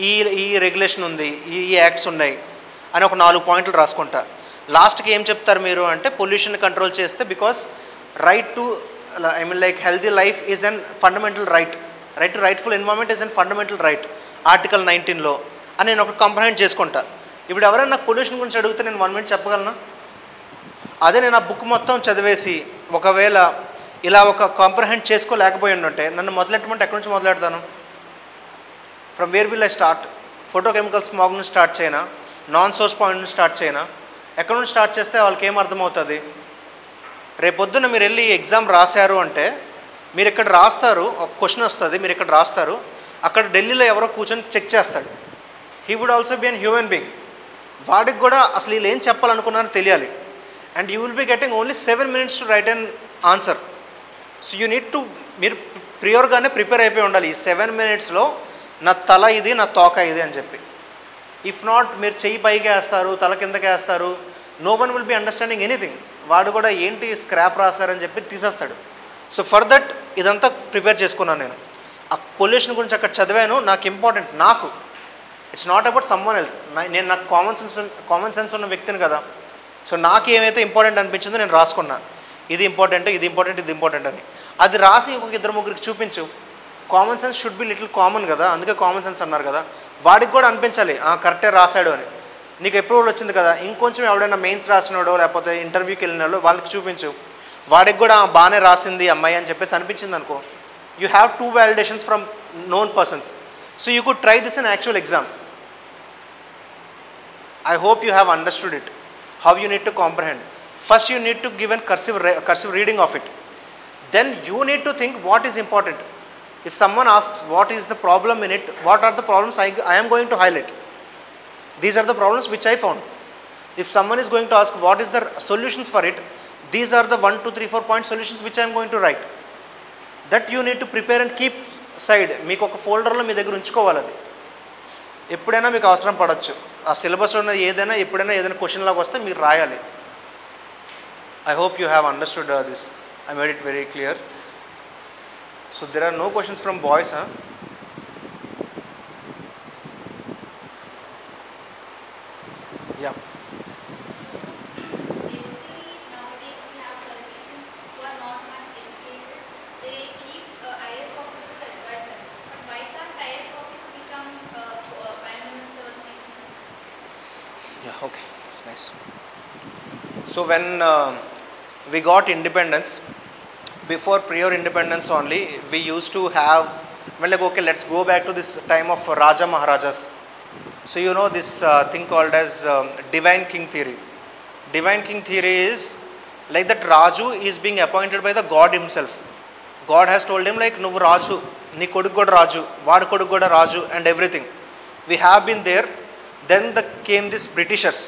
ఈ ఈ రెగ్యులేషన్ ఉంది, ఈ యాక్ట్స్ ఉన్నాయి అని ఒక 4 పాయింట్లు రాసుకుంటా. లాస్ట్కి ఏం చెప్తారు మీరు అంటే పొల్యూషన్ కంట్రోల్ చేస్తే, because right to I mean like healthy life is an fundamental right, right to rightful environment is an fundamental right article 19లో అని నేను ఒక కంప్లైంట్ చేసుకుంటా. ఇప్పుడు ఎవరైనా నాకు పొల్యూషన్ గురించి అడిగితే నేను 1 మినిట్ చెప్పగలను. అదే నేను ఆ బుక్ మొత్తం చదివేసి ఒకవేళ ఇలా ఒక కాంప్రహెండ్ చేసుకోలేకపోయి ఉంటే నన్ను మొదలెట్టమంటే ఎక్కడి నుంచి మొదలెడతాను? From where will I start? Photochemical smog నుంచి స్టార్ట్ చేయనా, నాన్ సోర్స్ పాయింట్ నుంచి స్టార్ట్ చేయనా? ఎక్కడి నుంచి స్టార్ట్ చేస్తే వాళ్ళకి ఏం అర్థమవుతుంది? రేపొద్దున మీరు వెళ్ళి ఎగ్జామ్ రాశారు అంటే మీరు ఇక్కడ రాస్తారు, ఒక క్వశ్చన్ వస్తుంది, మీరు ఇక్కడ రాస్తారు, అక్కడ ఢిల్లీలో ఎవరో కూర్చొని చెక్ చేస్తాడు. He would also be an human being. వాడికి కూడా అసలు వీళ్ళు ఏం చెప్పాలనుకున్నారో తెలియాలి. And you will be getting only 7 minutes to write an answer. So you need to, మీరు ప్రియోర్గానే ప్రిపేర్ అయిపోయి ఉండాలి. ఈ 7 minutesలో నా తల ఇది, నా తోక ఇది అని చెప్పి. ఇఫ్ నాట్ మీరు చెయ్యి పైకి వేస్తారు, తల కిందకి వేస్తారు, no one will be understanding anything. వాడు కూడా ఏంటి స్క్రాప్ రాస్తారని చెప్పి తీసేస్తాడు. సో ఫర్ దట్ ఇదంతా ప్రిపేర్ చేసుకున్నాను నేను. ఆ పొల్యూషన్ గురించి అక్కడ చదివాను, నాకు ఇంపార్టెంట్, నాకు. It's not about someone else. నేను నాకు కామన్ సెన్స్ ఉన్న వ్యక్తిని కదా. సో నాకు ఏమైతే ఇంపార్టెంట్ అనిపించిందో నేను రాసుకున్నాను, ఇది ఇంపార్టెంట్, ఇది ఇంపార్టెంట్, ఇది ఇంపార్టెంట్ అని. అది రాసి ఇంకొక 2-3 చూపించు. Common sense should be little common కదా, అందుకే కామన్ సెన్స్ అన్నారు కదా. వాడికి కూడా అనిపించాలి కరెక్టే రాశాడు అని. నీకు అప్రూవల్ వచ్చింది కదా, ఇంకొంచెం ఎవడైనా మెయిన్స్ రాసినాడో లేకపోతే ఇంటర్వ్యూకి వెళ్ళినాడో వాళ్ళకి చూపించు. వాడికి కూడా బాగానే రాసింది అమ్మాయి అని చెప్పేసి అనిపించింది అనుకో, you have 2 validations from known persons. So you could try this in actual exam. I hope you have understood it, how you need to comprehend. First you need to give a cursive reading of it. Then you need to think what is important. If someone asks what is the problem in it, what are the problems I am going to highlight? These are the problems which I found. If someone is going to ask what is the solutions for it, these are the 1, 2, 3, 4 point solutions which I am going to write. That you need to prepare and keep side. Meeku oka folder lo mee daggara unchukovaladi. Eppudaina meeku avasaram padachu. Aa syllabus lo edaina eppudaina edaina question laga vaste meeku raayali. I hope you have understood this. I made it very clear. So there are no questions from boys, huh? Yeah. Yeah, okay, nice. So when we got independence, before prior independence only, we used to have, well, like, okay, let's go back to this time of Raja Maharajas. So you know this thing called as divine king theory. Divine king theory is like that Raju is being appointed by the God himself. God has told him like, "Nuvu Raju, ni koduku kuda Raju, vaadu koduku kuda Raju," and everything. We have been there. Then came these Britishers.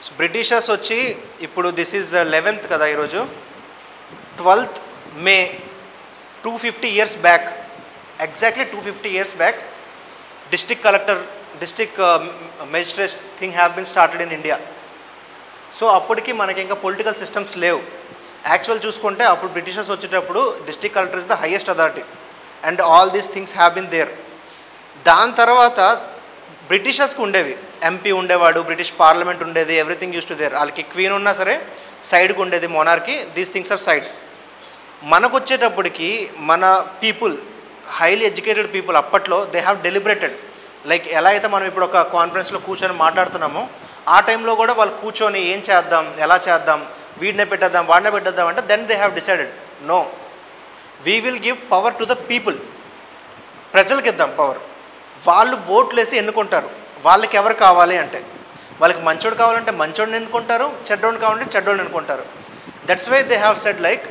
So Britishers vachi, ippudu this is 11th kada iroju, 12th May, 250 years back, exactly 250 years back, district collector, district magistrate thing have been started in India. So appudiki manaki inga political systems levu. Actual chusukunte appudu Britishers vachetappudu district collector is the highest authority and all these things have been there. Dani tarvata Britishers ku undevi, MP undevadu, British parliament undedi, everything used to there. Alki queen unna sare side ku undedi monarchy, these things are side. Manaku vachetapudiki mana people, highly educated people appatlo, they have deliberated. Like ela aithe manam ippudu oka conference lo kuchoni maatladutunnamo, ఆ టైంలో కూడా వాళ్ళు కూర్చొని ఏం చేద్దాం, ఎలా చేద్దాం, వీడినే పెట్టేద్దాం, వాడినే పెట్టేద్దాం అంటే then they have decided no, we will give power to the people. ప్రజలకు ఇద్దాం పవర్. వాళ్ళు ఓట్లు వేసి ఎన్నుకుంటారు వాళ్ళకి ఎవరు కావాలి అంటే. వాళ్ళకి మంచోడు కావాలంటే మంచోడిని ఎన్నుకుంటారు, చెడ్డోడు కావాలంటే చెడ్డోడిని ఎన్నుకుంటారు. That's why they have said like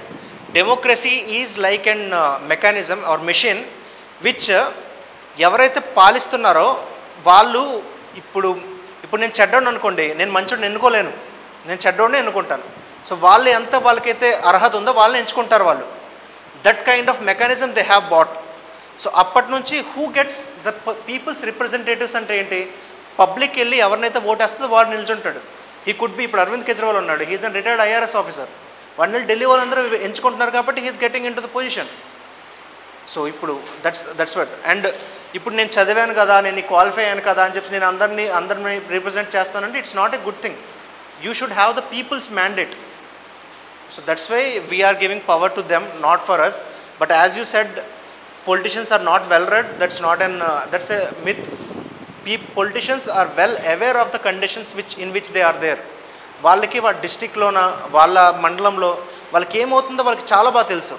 democracy is like an mechanism or machine which ఎవరైతే పాలిస్తున్నారో వాళ్ళు ఇప్పుడు నేను చెడ్డోడిని అనుకోండి, నేను మంచోడిని ఎన్నుకోలేను, నేను చెడ్డోడిని ఎన్నుకుంటాను. సో వాళ్ళు ఎంత వాళ్ళకైతే అర్హత ఉందో వాళ్ళని ఎంచుకుంటారు వాళ్ళు. That kind of mechanism they have bought. So అప్పటి నుంచి who gets the people's representatives అంటే ఏంటి, పబ్లిక్ వెళ్ళి ఎవరినైతే ఓటేస్తుందో వాడు నిల్చుంటాడు. హీ కుడ్ బి, ఇప్పుడు అరవింద్ కేజ్రీవాల్ ఉన్నాడు, he's an retired IRS officer. వాడిని ఢిల్లీ వాళ్ళందరూ ఎంచుకుంటున్నారు కాబట్టి he's getting in to the position. So ఇప్పుడు దట్స్ వాట్. అండ్ ఇప్పుడు నేను చదివాను కదా, నేను క్వాలిఫై అయ్యాను కదా అని చెప్పి నేను అందరిని రిప్రజెంట్ చేస్తానంటే it's not a good thing. You should have the people's mandate. So that's why we're giving power to them, not for us. But as you said, politicians are not well read. That's not an, that's a myth. Politicians are well aware of the conditions in which they are there. వాళ్ళకి వాళ్ళ డిస్టిక్లోన, వాళ్ళ మండలంలో వాళ్ళకి ఏమవుతుందో వాళ్ళకి చాలా బాగా తెలుసు.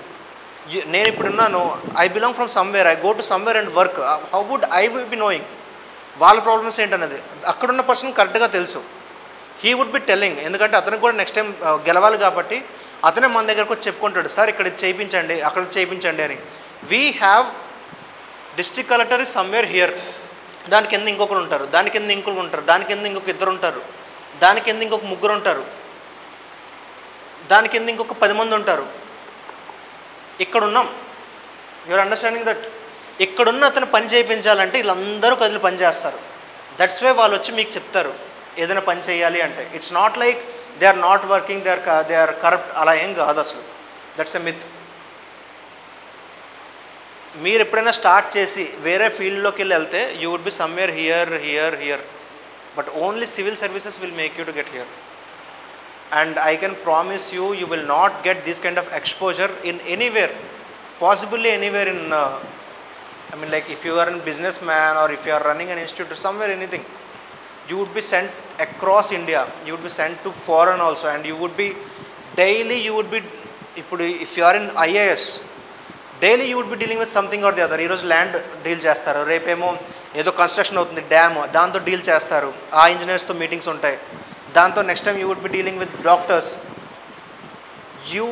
నేను ఇప్పుడున్నాను, I belong from somewhere, I go to somewhere and work, how would I will be knowing వాళ్ళ ప్రాబ్లమ్స్ ఏంటనేది? అక్కడున్న పర్సన్ కరెక్ట్గా తెలుసు, హీ వుడ్ బి టెల్లింగ్. ఎందుకంటే అతనికి కూడా నెక్స్ట్ టైం గెలవాలి కాబట్టి అతనే మన దగ్గరకు వచ్చి చెప్పుకుంటాడు, సార్ ఇక్కడ చేయించండి, అక్కడ చేయించండి అని. We have district collector is somewhere here, దాని కింద ఇంకొకరు ఉంటారు, దాని కింద ఇంకొకరు ఉంటారు, దాని కింద ఇంకొక ఇద్దరు ఉంటారు, దాని కింద ఇంకొక ముగ్గురు ఉంటారు, దాని కింద ఇంకొక 10 మంది ఉంటారు. ఇక్కడున్నాం, యువర్ అండర్స్టాండింగ్ దట్. ఇక్కడున్న అతను పని చేయించాలంటే వీళ్ళందరూ కదిలి పని చేస్తారు. దట్స్ వే వాళ్ళు వచ్చి మీకు చెప్తారు ఏదైనా పని చేయాలి అంటే. It's not like they are not working, they are corrupt, అలా ఏం కాదు అసలు. That's a myth. మీరు ఎప్పుడైనా స్టార్ట్ చేసి వేరే ఫీల్డ్లోకి వెళ్ళి వెళ్తే you would be somewhere here, here, here. But only civil services will make you to get here. And I can promise you, you will not get this kind of exposure in anywhere, possibly anywhere in, I mean, like if you are a businessman or if you are running an institute or somewhere, anything, you would be sent across India, you would be sent to foreign also, and you would be, daily you would be, if you are in IAS, daily you would be dealing with something or the other. Heroes land deal chestaru, repemo, edo construction avutundi dam, dantho deal chestaru, aa engineers tho meetings untayi. దాంతో next time you would be dealing with doctors. You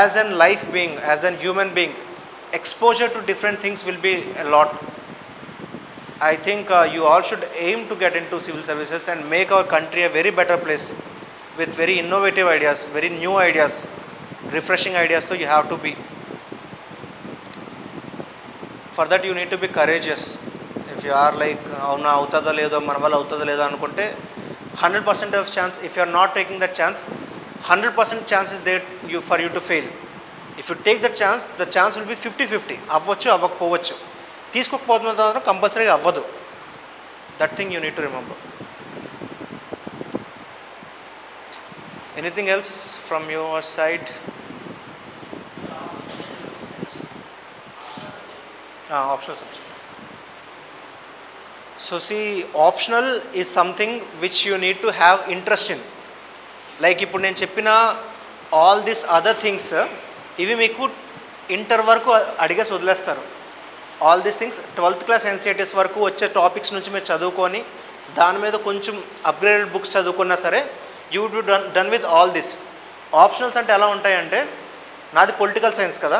as an life being, as an human being, exposure to different things will be a lot. I think you all should aim to get in to civil services and make our country a very better place with very innovative ideas, very new ideas, refreshing ఐడియాస్తో you have to be. For that you need to be courageous. If you are like అవునా అవుతుందో లేదో, మన వల్ల అవుతుందో లేదో అనుకుంటే, 100% of chance, if you are not taking that chance, 100% chance is there for you to fail. If you take that chance, the chance will be 50-50. Avvachu, avvakapovachu. Teeskokapothunnadu compulsory avvadu. That thing you need to remember. Anything else from your side? Optional subject. So see, optional is something which you need to have interest in. Like ippudu nenu cheppina all these other things, ivi meeku inter varaku adiga sodlestaru. All these things 12th class NCERTs వరకు వచ్చే topics నుంచి మీరు చదువుకొని దాని మీద కొంచెం upgraded books చదువుకున్నా సరే you would be done with all this. Optionals అంటే ఎలా ఉంటాయంటే, నాది పొలిటికల్ సైన్స్ కదా,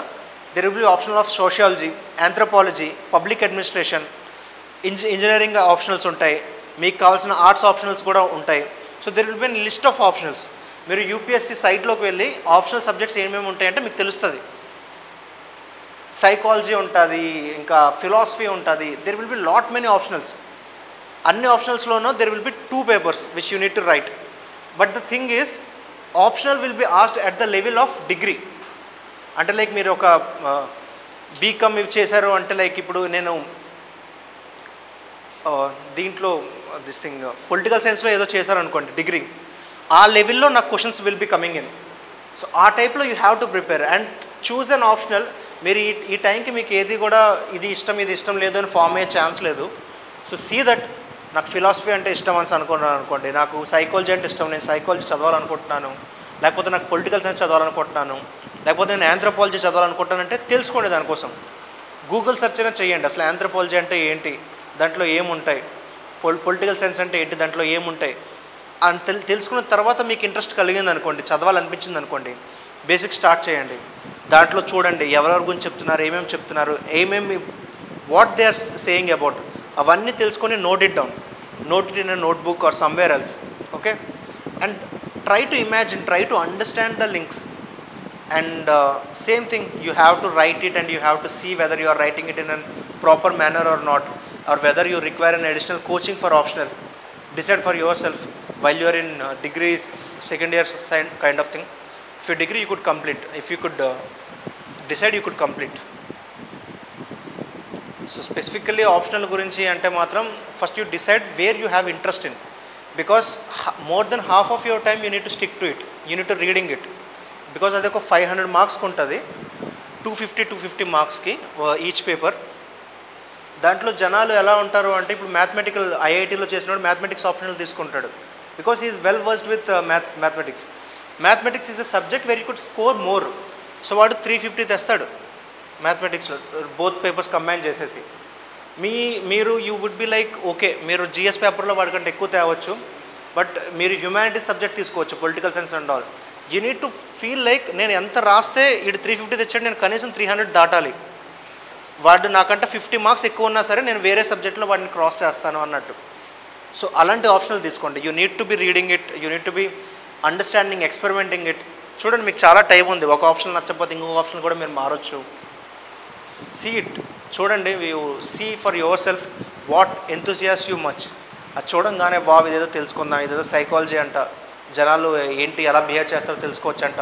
there will be optional of sociology, anthropology, public administration, engineering optionals ఉంటాయి, మీకు కావాల్సిన ఆర్ట్స్ ఆప్షనల్స్ కూడా ఉంటాయి. So there will be an list of optionals. మీరు యూపీఎస్సీ సైట్లోకి వెళ్ళి ఆప్షనల్ సబ్జెక్ట్స్ ఏమేమి ఉంటాయంటే మీకు తెలుస్తుంది. సైకాలజీ ఉంటుంది, ఇంకా ఫిలాసఫీ ఉంటుంది. There will be lot many optionals. అన్ని ఆప్షనల్స్లోనూ there will be 2 papers which you need to write. But the thing is, optional will be asked at the level of degree. అంటే లైక్ మీరు ఒక BCom ఇవి చేశారు అంటే, like ఇప్పుడు నేను దీంట్లో దిస్ థింగ్ పొలిటికల్ సైన్స్లో ఏదో చేశారు అనుకోండి డిగ్రీ, ఆ లెవెల్లో నాకు questions will be coming in. So ఆ టైప్లో you have to prepare and choose an optional. మీరు ఈ టైంకి మీకు ఏది కూడా ఇది ఇష్టం లేదు అని ఫామ్ అయ్యే ఛాన్స్ లేదు. సో సీ దట్ నాకు ఫిలాసఫీ అంటే ఇష్టం అని అనుకున్నాను అనుకోండి, నాకు సైకాలజీ అంటే ఇష్టం, నేను సైకాలజీ చదవాలనుకుంటున్నాను, లేకపోతే నాకు పొలిటికల్ సైన్స్ చదవాలనుకుంటున్నాను, లేకపోతే నేను ఆంథ్రపాలజీ చదవాలనుకుంటానంటే తెలుసుకోండి. దానికోసం గూగుల్ సెర్చ్ అయినా చేయండి, అసలు ఆంథ్రపాలజీ అంటే ఏంటి, దాంట్లో ఏముంటాయి, పొలిటికల్ సైన్స్ అంటే ఏంటి, దాంట్లో ఏముంటాయి అని తెలుసుకున్న తర్వాత మీకు ఇంట్రెస్ట్ కలిగింది అనుకోండి, చదవాలనిపించింది అనుకోండి, బేసిక్ స్టార్ట్ చేయండి. దాంట్లో చూడండి ఎవరెవరి గురించి చెప్తున్నారు, ఏమేమి చెప్తున్నారు, ఏమేమి what they are saying about, అవన్నీ తెలుసుకొని note it down, note it in a notebook or somewhere else. Okay, and try to imagine, try to understand the links. And same thing, you have to write it and you have to see whether you are writing it in a proper manner or not, or whether you require an additional coaching for optional. Decide for yourself while you are in degrees, second year kind of thing. If your degree you could complete, if you could decide you could complete. So specifically optional gurinchi ante matram first you decide where you have interest in, because more than half of your time you need to stick to it, you need to reading it. Because అది ఒక 500 marks ఉంటుంది, 250 marks each paper. దాంట్లో జనాలు ఎలా ఉంటారు అంటే, ఇప్పుడు mathematical ఐఐటీలో చేసినప్పుడు మ్యాథమెటిక్స్ ఆప్షనల్ తీసుకుంటాడు, because he is well versed with mathematics. Mathematics is a subject where you could score more. So వాడు 350 తెస్తాడు మ్యాథమెటిక్స్లో బోత్ పేపర్స్ కంబైన్ చేసేసి. మీరు you would be like okay, మీరు జిఎస్ పేపర్లో వాడికంటే ఎక్కువ తేవచ్చు, బట్ మీరు హ్యుమానిటీస్ సబ్జెక్ట్ తీసుకోవచ్చు, political science and all. You need to feel like నేను ఎంత రాస్తే ఇటు 350 తెచ్చాడు, నేను కనీసం 300 దాటాలి, వాడు నాకంటే 50 marks ఎక్కువ ఉన్నా సరే నేను వేరే సబ్జెక్ట్లో వాడిని క్రాస్ చేస్తాను అన్నట్టు. సో అలాంటి ఆప్షనల్ తీసుకోండి. You need to be reading it, you need to be understanding, experimenting it. చూడండి మీకు చాలా టైం ఉంది, ఒక ఆప్షన్ నచ్చకపోతే ఇంకొక ఆప్షన్ కూడా మీరు మారొచ్చు. సీ ఇట్, చూడండి, you see for yourself what ఎంతూసియాస్ you much. అది చూడంగానే బాబు ఇదేదో తెలుసుకుందాం, ఇదేదో సైకాలజీ అంట, జనాలు ఏంటి ఎలా బిహేవ్ చేస్తారో తెలుసుకోవచ్చు అంట,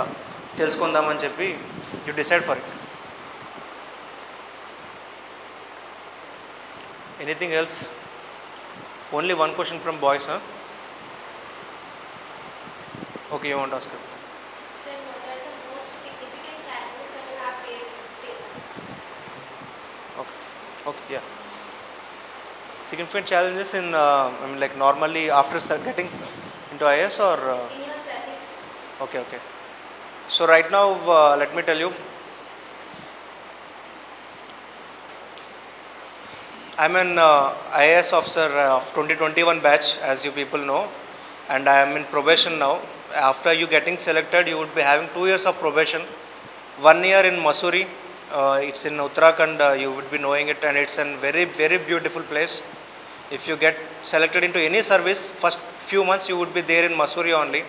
తెలుసుకుందామని చెప్పి you decide for it. Anything else? Only 1 question from boys. Okay, you want ask? Okay, okay, yeah. Significant challenges in I mean like normally after getting into IAS or in your service? Okay, okay. So right now let me tell you, I'm an IAS officer of 2021 batch, as you people know, and I am in probation now. After you getting selected, you would be having 2 years of probation, 1 year in Mussoorie. It's in Uttarakhand, you would be knowing it, and it's a very, very beautiful place. If you get selected into any service, first few months you would be there in Mussoorie only.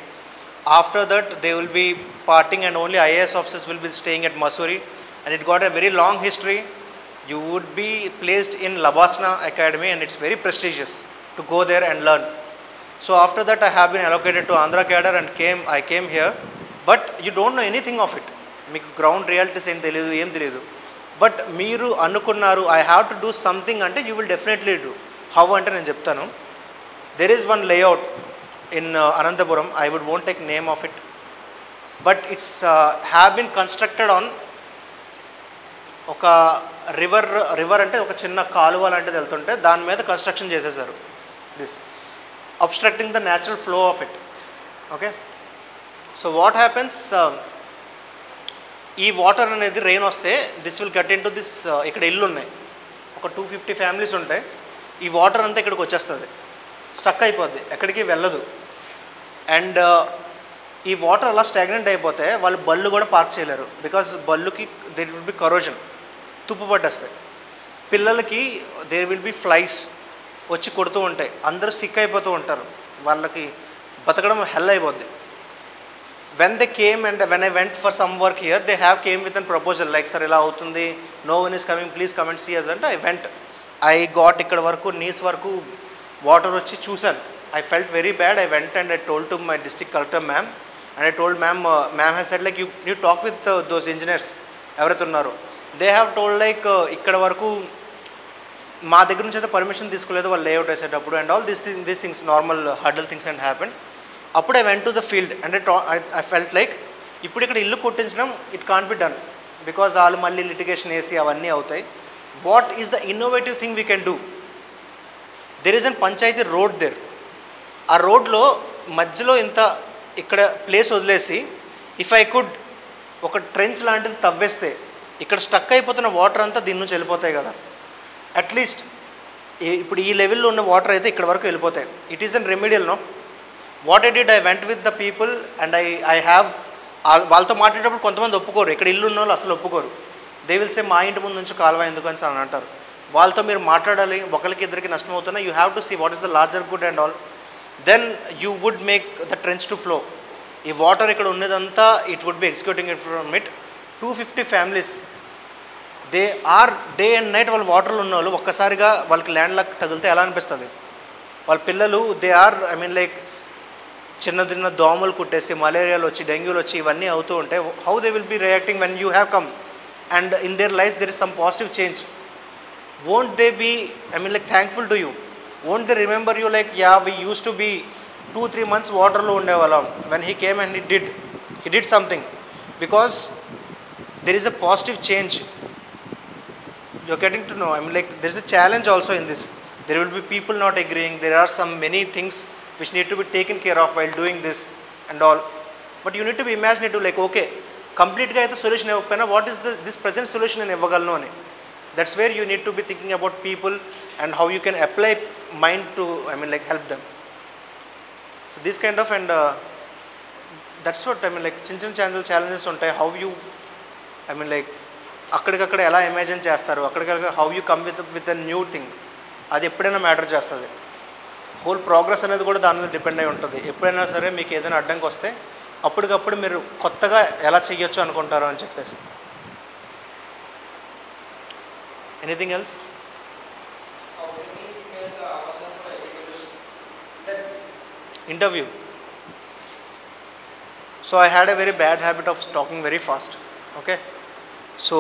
After that they will be parting and only IAS officers will be staying at Mussoorie, and it got a very long history. You would be placed in Labasna Academy, and it's very prestigious to go there and learn. So after that I have been allocated to Andhra cadre and I came here, but you don't know anything of it. మీకు ground realities ఏం తెలియదు, ఏం తెలియదు. But మీరు అనుకున్నారు I have to do something అంటే you will definitely do. How అంటే నేను చెప్తాను. There is one layout in Anantapuram, I would won't take name of it, but it's have been constructed on ఒక రివర్ అంటే ఒక చిన్న కాలువ లాంటిది వెళ్తుంటే దాని మీద కన్స్ట్రక్షన్ చేసేసారు. This obstructing the natural flow of it. Okay, so what happens, ఈ వాటర్ అనేది రెయిన్ వస్తే this will get in to this, ఇక్కడ ఇల్లు ఉన్నాయి, 250 families ఉంటాయి. ఈ వాటర్ అంతా ఇక్కడికి వచ్చేస్తుంది, స్టక్ అయిపోద్ది, ఎక్కడికి వెళ్ళదు. అండ్ ఈ వాటర్ అలా స్టాగ్నెంట్ అయిపోతే వాళ్ళు బళ్ళు కూడా పార్క్ చేయలేరు, బికాజ్ బళ్ళుకి దేర్ విల్ బి కరోజన్, తుప్పు పట్టేస్తాయి. పిల్లలకి దేర్ విల్ బి ఫ్లైస్ వచ్చి కొడుతూ ఉంటాయి, అందరూ సిక్ అయిపోతూ ఉంటారు, వాళ్ళకి బతకడం హెల్ అయిపోద్ది. When they came and when I went for some work here, they have came with a proposal like, sir ila avutundi, no one is coming, please come and see us. And I went, I got ikkada varaku knees varaku water vachi chusan. I felt very bad. I went and I told to my district collector ma'am, and I told ma'am, ma'am has said like, you talk with those engineers evaru unnaru, they have told like ikkada varaku మా దగ్గర నుంచి అయితే permission తీసుకోలేదు వాళ్ళు layout వేసేటప్పుడు, and all these things normal hurdle things and happen. అప్పుడు I went to the field and I felt like ఇప్పుడు ఇక్కడ ఇల్లు కొట్టించడం it can't be done, because వాళ్ళు మళ్ళీ లిటిగేషన్ వేసి అవన్నీ అవుతాయి. What is the innovative thing we can do? There is an panchayat road there, ఆ రోడ్లో మధ్యలో ఇంత ఇక్కడ ప్లేస్ వదిలేసి ఇఫ్ ఐ కుడ్ ఒక ట్రెంచ్ లాంటిది తవ్వేస్తే ఇక్కడ స్టక్ అయిపోతున్న వాటర్ అంతా దీని నుంచి వెళ్ళిపోతాయి కదా. అట్లీస్ట్ ఇప్పుడు ఈ లెవెల్లో ఉన్న వాటర్ అయితే ఇక్కడ వరకు వెళ్ళిపోతాయి. It is an remedial no. What I did, I went with the people and I have వాళ్ళతో మాట్లాడేటప్పుడు కొంతమంది ఒప్పుకోరు, ఇక్కడ ఇల్లు ఉన్న వాళ్ళు అసలు ఒప్పుకోరు. దే విల్ సే మా ఇంటి ముందు నుంచి కాలువ ఎందుకు అని అని అంటారు. వాళ్ళతో మీరు మాట్లాడాలి, ఒకరికి ఇద్దరికి నష్టం అవుతున్నా, you have to see what is the larger good and all, then you would make the trench to flow. ఈ వాటర్ ఇక్కడ ఉన్నదంతా it would be executing it from it. 250 families they are day and night వాళ్ళు వాటర్లో ఉన్న వాళ్ళు ఒక్కసారిగా వాళ్ళకి land luck తగిలితే ఎలా అనిపిస్తుంది? వాళ్ళ పిల్లలు they are I mean like చిన్న చిన్న దోమలు కుట్టేసి మలేరియాలు వచ్చి డెంగ్యూలు వచ్చి ఇవన్నీ అవుతూ ఉంటాయి. How they will be reacting when you have come and in their life there is some positive change? Won't they be I mean like thankful to you? Won't they remember you like yeah we use to be 2-3 months వాటర్లో ఉండేవాళ్ళం, when he came and he did something, because there is a positive change. You're getting to know, I mean like there's a challenge also in this. There will be people not agreeing, there are some many things which need to be taken care of while doing this and all, but you need to be imaginative like, okay, complete ga aithe solution evakana, what is this present solution in evagalno ani. That's where you need to be thinking about people and how you can apply mind to, I mean like, help them. So this kind of, and that's what I mean like chin chin channel challenges untai, how you, I mean like అక్కడికక్కడ ఎలా imagine చేస్తారు, అక్కడికక్కడ how you come with a new thing, అది ఎప్పుడైనా matter చేస్తుంది. Whole progress అనేది కూడా దాని మీద డిపెండ్ అయి ఉంటుంది. ఎప్పుడైనా సరే మీకు ఏదైనా అడ్డంకి వస్తే అప్పటికప్పుడు మీరు కొత్తగా ఎలా చెయ్యొచ్చు అనుకుంటారు అని చెప్పేసి. Anything else? Interview. So I had a very bad habit of talking very fast, okay? So,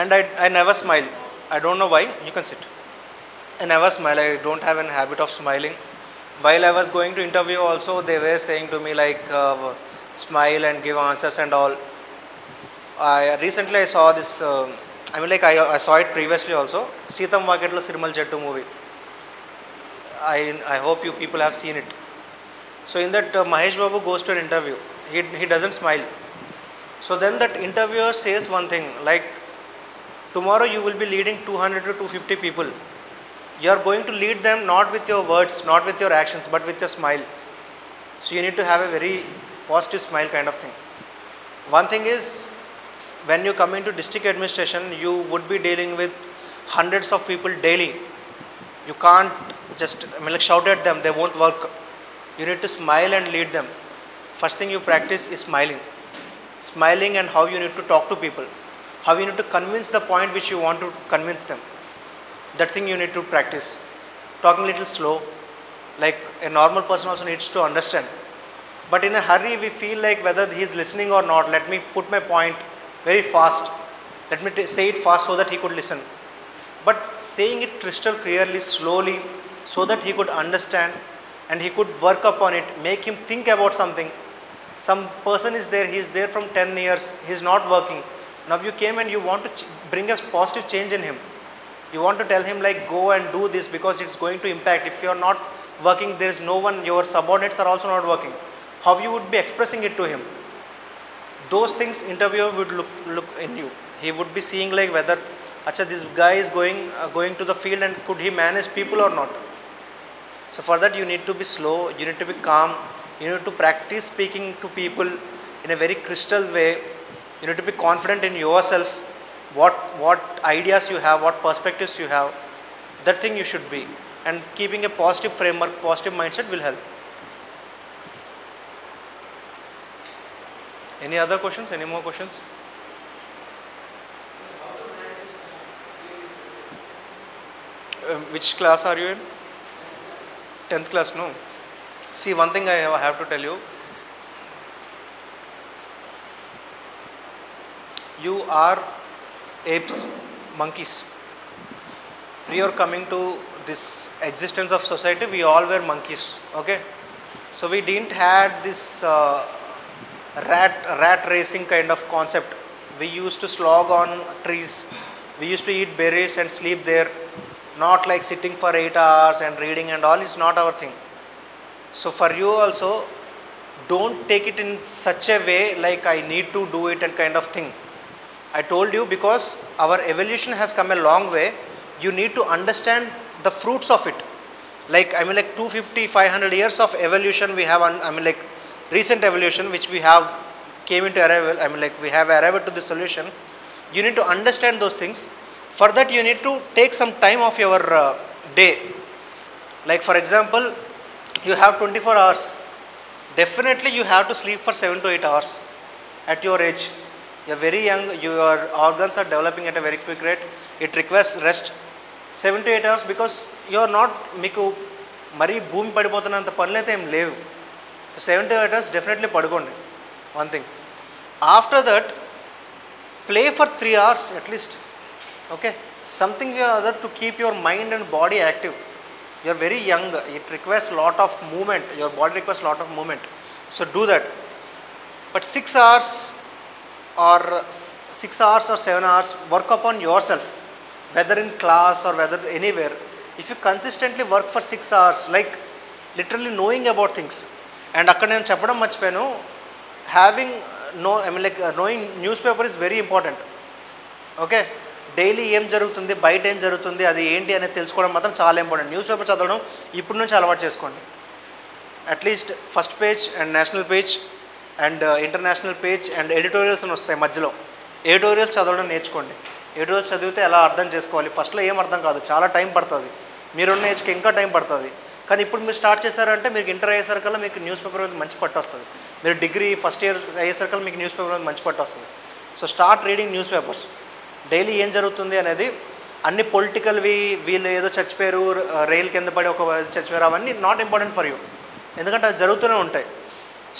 and I never smile. I don't know why. You can sit. I never smile. I don't have a habit of smiling. While I was going to interview also, they were saying to me like, smile and give answers and all. I recently saw this, I mean like I saw it previously also, Seetham Vaketlo Sirmal Chettu movie. I hope you people have seen it. So in that, Mahesh Babu goes to an interview. He doesn't smile. So then that interviewer says one thing like, tomorrow you will be leading 200 to 250 people. You are going to lead them not with your words, not with your actions, but with your smile. So you need to have a very positive smile kind of thing. One thing is, when you come into district administration, you would be dealing with hundreds of people daily. You can't just, I mean, like, shout at them, they won't work. You need to smile and lead them. First thing you practice is smiling. Smiling and how you need to talk to people, how you need to convince the point which you want to convince them. That thing you need to practice. Talking a little slow, like a normal person also needs to understand. But in a hurry, we feel like whether he is listening or not, let me put my point very fast. Let me say it fast so that he could listen. But saying it crystal clearly, slowly, so that he could understand and he could work upon it, make him think about something. Some person is there, he is there from 10 years, he is not working. Now you came and you want to bring a positive change in him. You want to tell him like, go and do this because it's going to impact. If you are not working, there is no one, your subordinates are also not working. How you would be expressing it to him? Those things interviewer would look in you. He would be seeing like whether acha, this guy is going to the field and could he manage people or not? So for that you need to be slow, you need to be calm, you need to practice speaking to people in a very crystal way, you need to be confident in yourself, what ideas you have, what perspectives you have, that thing you should be, and keeping a positive framework, positive mindset will help. Any other questions? Any more questions? Which class are you in? 10th class, no? See, one thing I have to tell you. You are apes, monkeys. Prior coming to this existence of society, we all were monkeys, okay? So we didn't had this rat racing kind of concept. We used to slog on trees, we used to eat berries and sleep there, not like sitting for 8 hours and reading and all is not our thing. So for you also, don't take it in such a way like I need to do it and kind of thing. I told you because our evolution has come a long way, you need to understand the fruits of it. Like, I mean, like 250, 500 years of evolution we have, I mean, like recent evolution which we have came into arrival, I mean, like we have arrived to the solution. You need to understand those things. For that, you need to take some time of your day. Like, for example, you have 24 hours. Definitely, you have to sleep for 7 to 8 hours at your age. You are very young, your organs are developing at a very quick rate. It requires rest. 7 to 8 hours because you are not, Miku, Mari boom padipotana anta panle time live. 7 to 8 hours definitely padukondi. One thing. After that, play for 3 hours at least. Okay, something or other to keep your mind and body active. You are very young, it requires a lot of movement, your body requires a lot of movement. So do that. But 6 hours or 7 hours, work upon yourself, whether in class or whether anywhere. If you consistently work for 6 hours, like literally knowing about things, and knowing newspaper is very important. Okay. Daily em jarugutundi, byte em jarugutundi, adi enti ane telusukodam matram chaala important. Newspaper chadavadam ippudu nunchi alavaatu cheskondi. At least first page and national page and international page and editorials ani vastayi madhyalo. Editorials chadavadam nechukondi. Editorials chadivite ela ardham chesukovali. First lo em ardham kaadu, chaala time padtadi. Meerunna age ki inka time padtadi. Kaani ippudu meer start chesaru ante meer inter ayesar kala meeku newspaper meeda manchi pattu vastadi. Meer degree first year ayesar kala meeku newspaper meeda manchi pattu vastadi. So start reading newspapers. Daily ఏం జరుగుతుంది అనేది అన్ని పొలిటికల్వి వీళ్ళు ఏదో చచ్చిపోయారు రైలు కింద పడి ఒక చచ్చిపోయారు అవన్నీ నాట్ ఇంపార్టెంట్ ఫర్ యూ ఎందుకంటే అది జరుగుతూనే ఉంటాయి.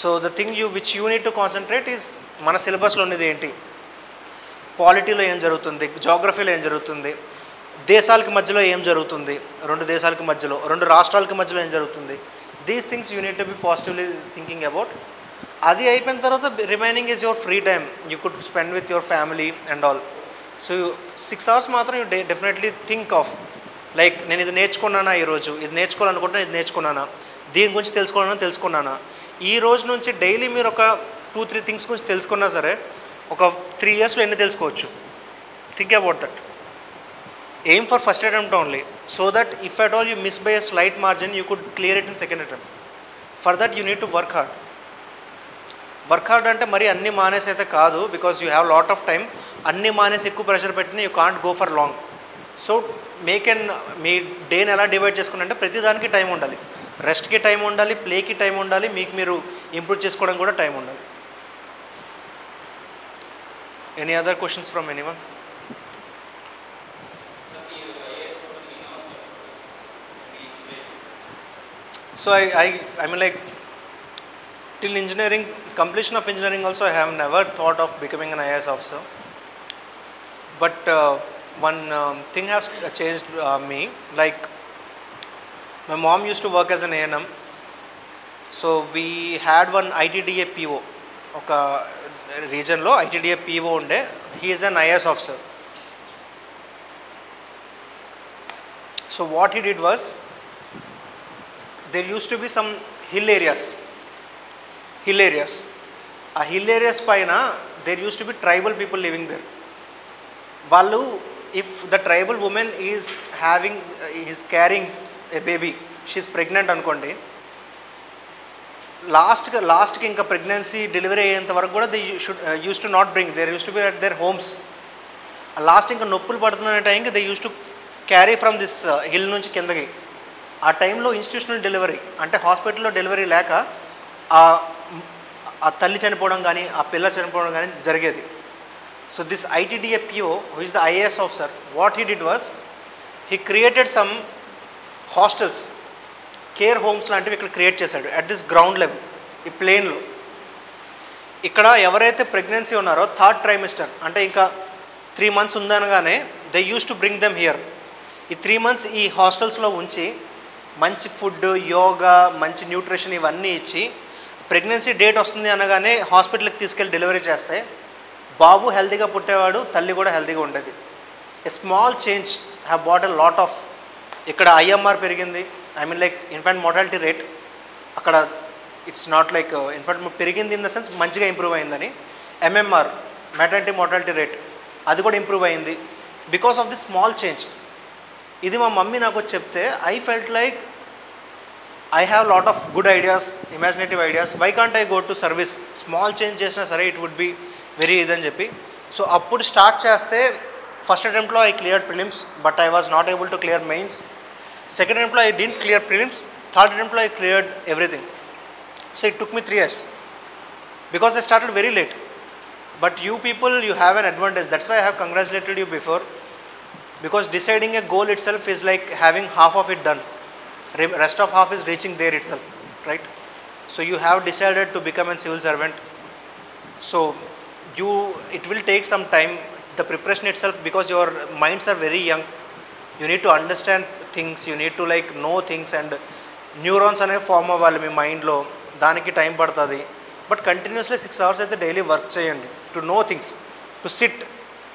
So the thing you which you need to concentrate is మన సిలబస్లో ఉన్నది ఏంటి, పాలిటీలో ఏం జరుగుతుంది, జాగ్రఫీలో ఏం జరుగుతుంది, దేశాలకి మధ్యలో ఏం జరుగుతుంది, రెండు దేశాలకి మధ్యలో, రెండు రాష్ట్రాలకి మధ్యలో ఏం జరుగుతుంది, these things you need to be positively thinking about. అది అయిపోయిన తర్వాత remaining is your free time, you could spend with your family and all. So 6 hours మాత్రం you definitely think of like నేను ఇది నేర్చుకున్నానా, ఈరోజు ఇది నేర్చుకోవాలనుకుంటున్నాను, ఇది నేర్చుకున్నానా, దీని గురించి తెలుసుకున్నానా, ఈ రోజు నుంచి డైలీ మీరు ఒక 2-3 థింగ్స్ గురించి తెలుసుకున్నా సరే ఒక 3 yearsలో ఎన్ని తెలుసుకోవచ్చు. Think about that. Aim for first attempt only, so that if at all you miss by a slight margin you could clear it in second attempt. For that you need to work hard. Work hard అంటే మరీ అన్ని మానేసి అయితే కాదు, because you have lot of time. అన్ని మానేసి ఎక్కువ pressure పెట్టినా you can't go for long. So మీ డేని ఎలా డివైడ్ చేసుకుంటే ప్రతిదానికి టైం ఉండాలి, రెస్ట్కి టైం ఉండాలి, ప్లేకి టైం ఉండాలి, మీకు మీరు ఇంప్రూవ్ చేసుకోవడం కూడా టైం ఉండాలి. Any other questions from anyone? So I mean like till engineering, completion of engineering also I have never thought of becoming an IAS officer. But one thing has changed me. Like my mom used to work as an A&M. So we had one ITDA PO. Oka region lo ITDA PO unde. He is an IAS officer. So what he did was, there used to be some hill areas. ఆ hill areas పైన there used to be tribal people living there. వాళ్ళు if the tribal woman is having, is carrying a baby, she is pregnant anukondi. Last inka pregnancy delivery ayanta varaku kuda they should used to not bring. They used to be at their homes. Last inka noppulu padutunnane time ki they used to carry from this hill nunchi kindaki. Aa time lo institutional delivery ante hospital lo delivery leka aa talli chanipodan gaani aa pilla chanipodan gaani jarigedi. So this ITDA PO, who is the IAS officer, what he did was he created some hostels, care homes లాంటివి ఇక్కడ create చేశాడు at this ground level ఈ ప్లేన్లో. ఇక్కడ ఎవరైతే pregnancy ఉన్నారో third trimester అంటే ఇంకా 3 months ఉందనగానే they use to bring them here. ఈ 3 months ఈ హాస్టల్స్లో ఉంచి మంచి ఫుడ్, యోగా, మంచి న్యూట్రిషన్ ఇవన్నీ ఇచ్చి ప్రెగ్నెన్సీ డేట్ వస్తుంది అనగానే హాస్పిటల్కి తీసుకెళ్ళి డెలివరీ చేస్తే బాబు హెల్తీగా పుట్టేవాడు, తల్లి కూడా హెల్తీగా ఉండేది. A small change have bat a lot of. ఇక్కడ IMR పెరిగింది, I mean like infant mortality rate, akkada it's not like infant perigindi in the sense manchiga improve ayindani. MMR, maternity mortality rate, adi kuda improve ayindi because of this small change. Idi ma mummy naaku chepte I felt like I have lot of good ideas, imaginative ideas, why can't I go to service, small change chesina sare it would be very easy ani cheppi. So appudu start chesthe first attempt lo I cleared prelims, but I was not able to clear mains. Second attempt I didn't clear prelims, third attempt I cleared everything. So it took me 3 years because I started very late. But you people, you have an advantage. That's why I have congratulated you before, because deciding a goal itself is like having half of it done. Rest of half is reaching there itself, right? So you have decided to become a civil servant. So you, it will take some time, the preparation itself, because your minds are very young. You need to understand things, you need to like know things, and neurons ane form avvali mi mind lo, daniki time padtadi. But continuously 6 hours aithe daily work cheyandi to know things, to sit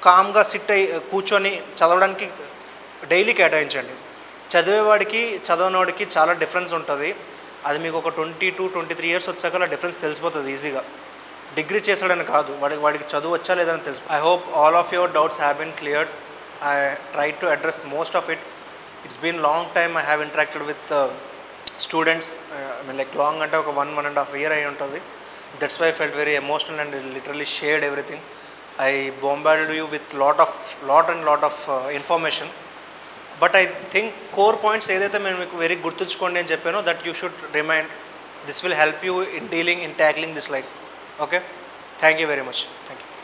calm ga sit ay kuchoni chadavadaniki daily ketayinchandi. Chadave vadiki chadavanodiki chaala difference untadi. Adi meeku oka 22-23 years vachakala difference telisipotadi easy ga. Degree chesadani kaadu, vadiki chaduvu vacha ledani telusu. I hope all of your doubts have been cleared. I tried to address most of it. It's been long time I have interacted with students, I mean like long ante oka 1.5 year ayi untadi. That's why I felt very emotional and literally shared everything. I bombarded you with lot and lot of information, but I think core points edaithe mem meeku very gurtunchukondi ani cheppano that you should remind. This will help you in dealing, in tackling this life. Okay, thank you very much. Thank you.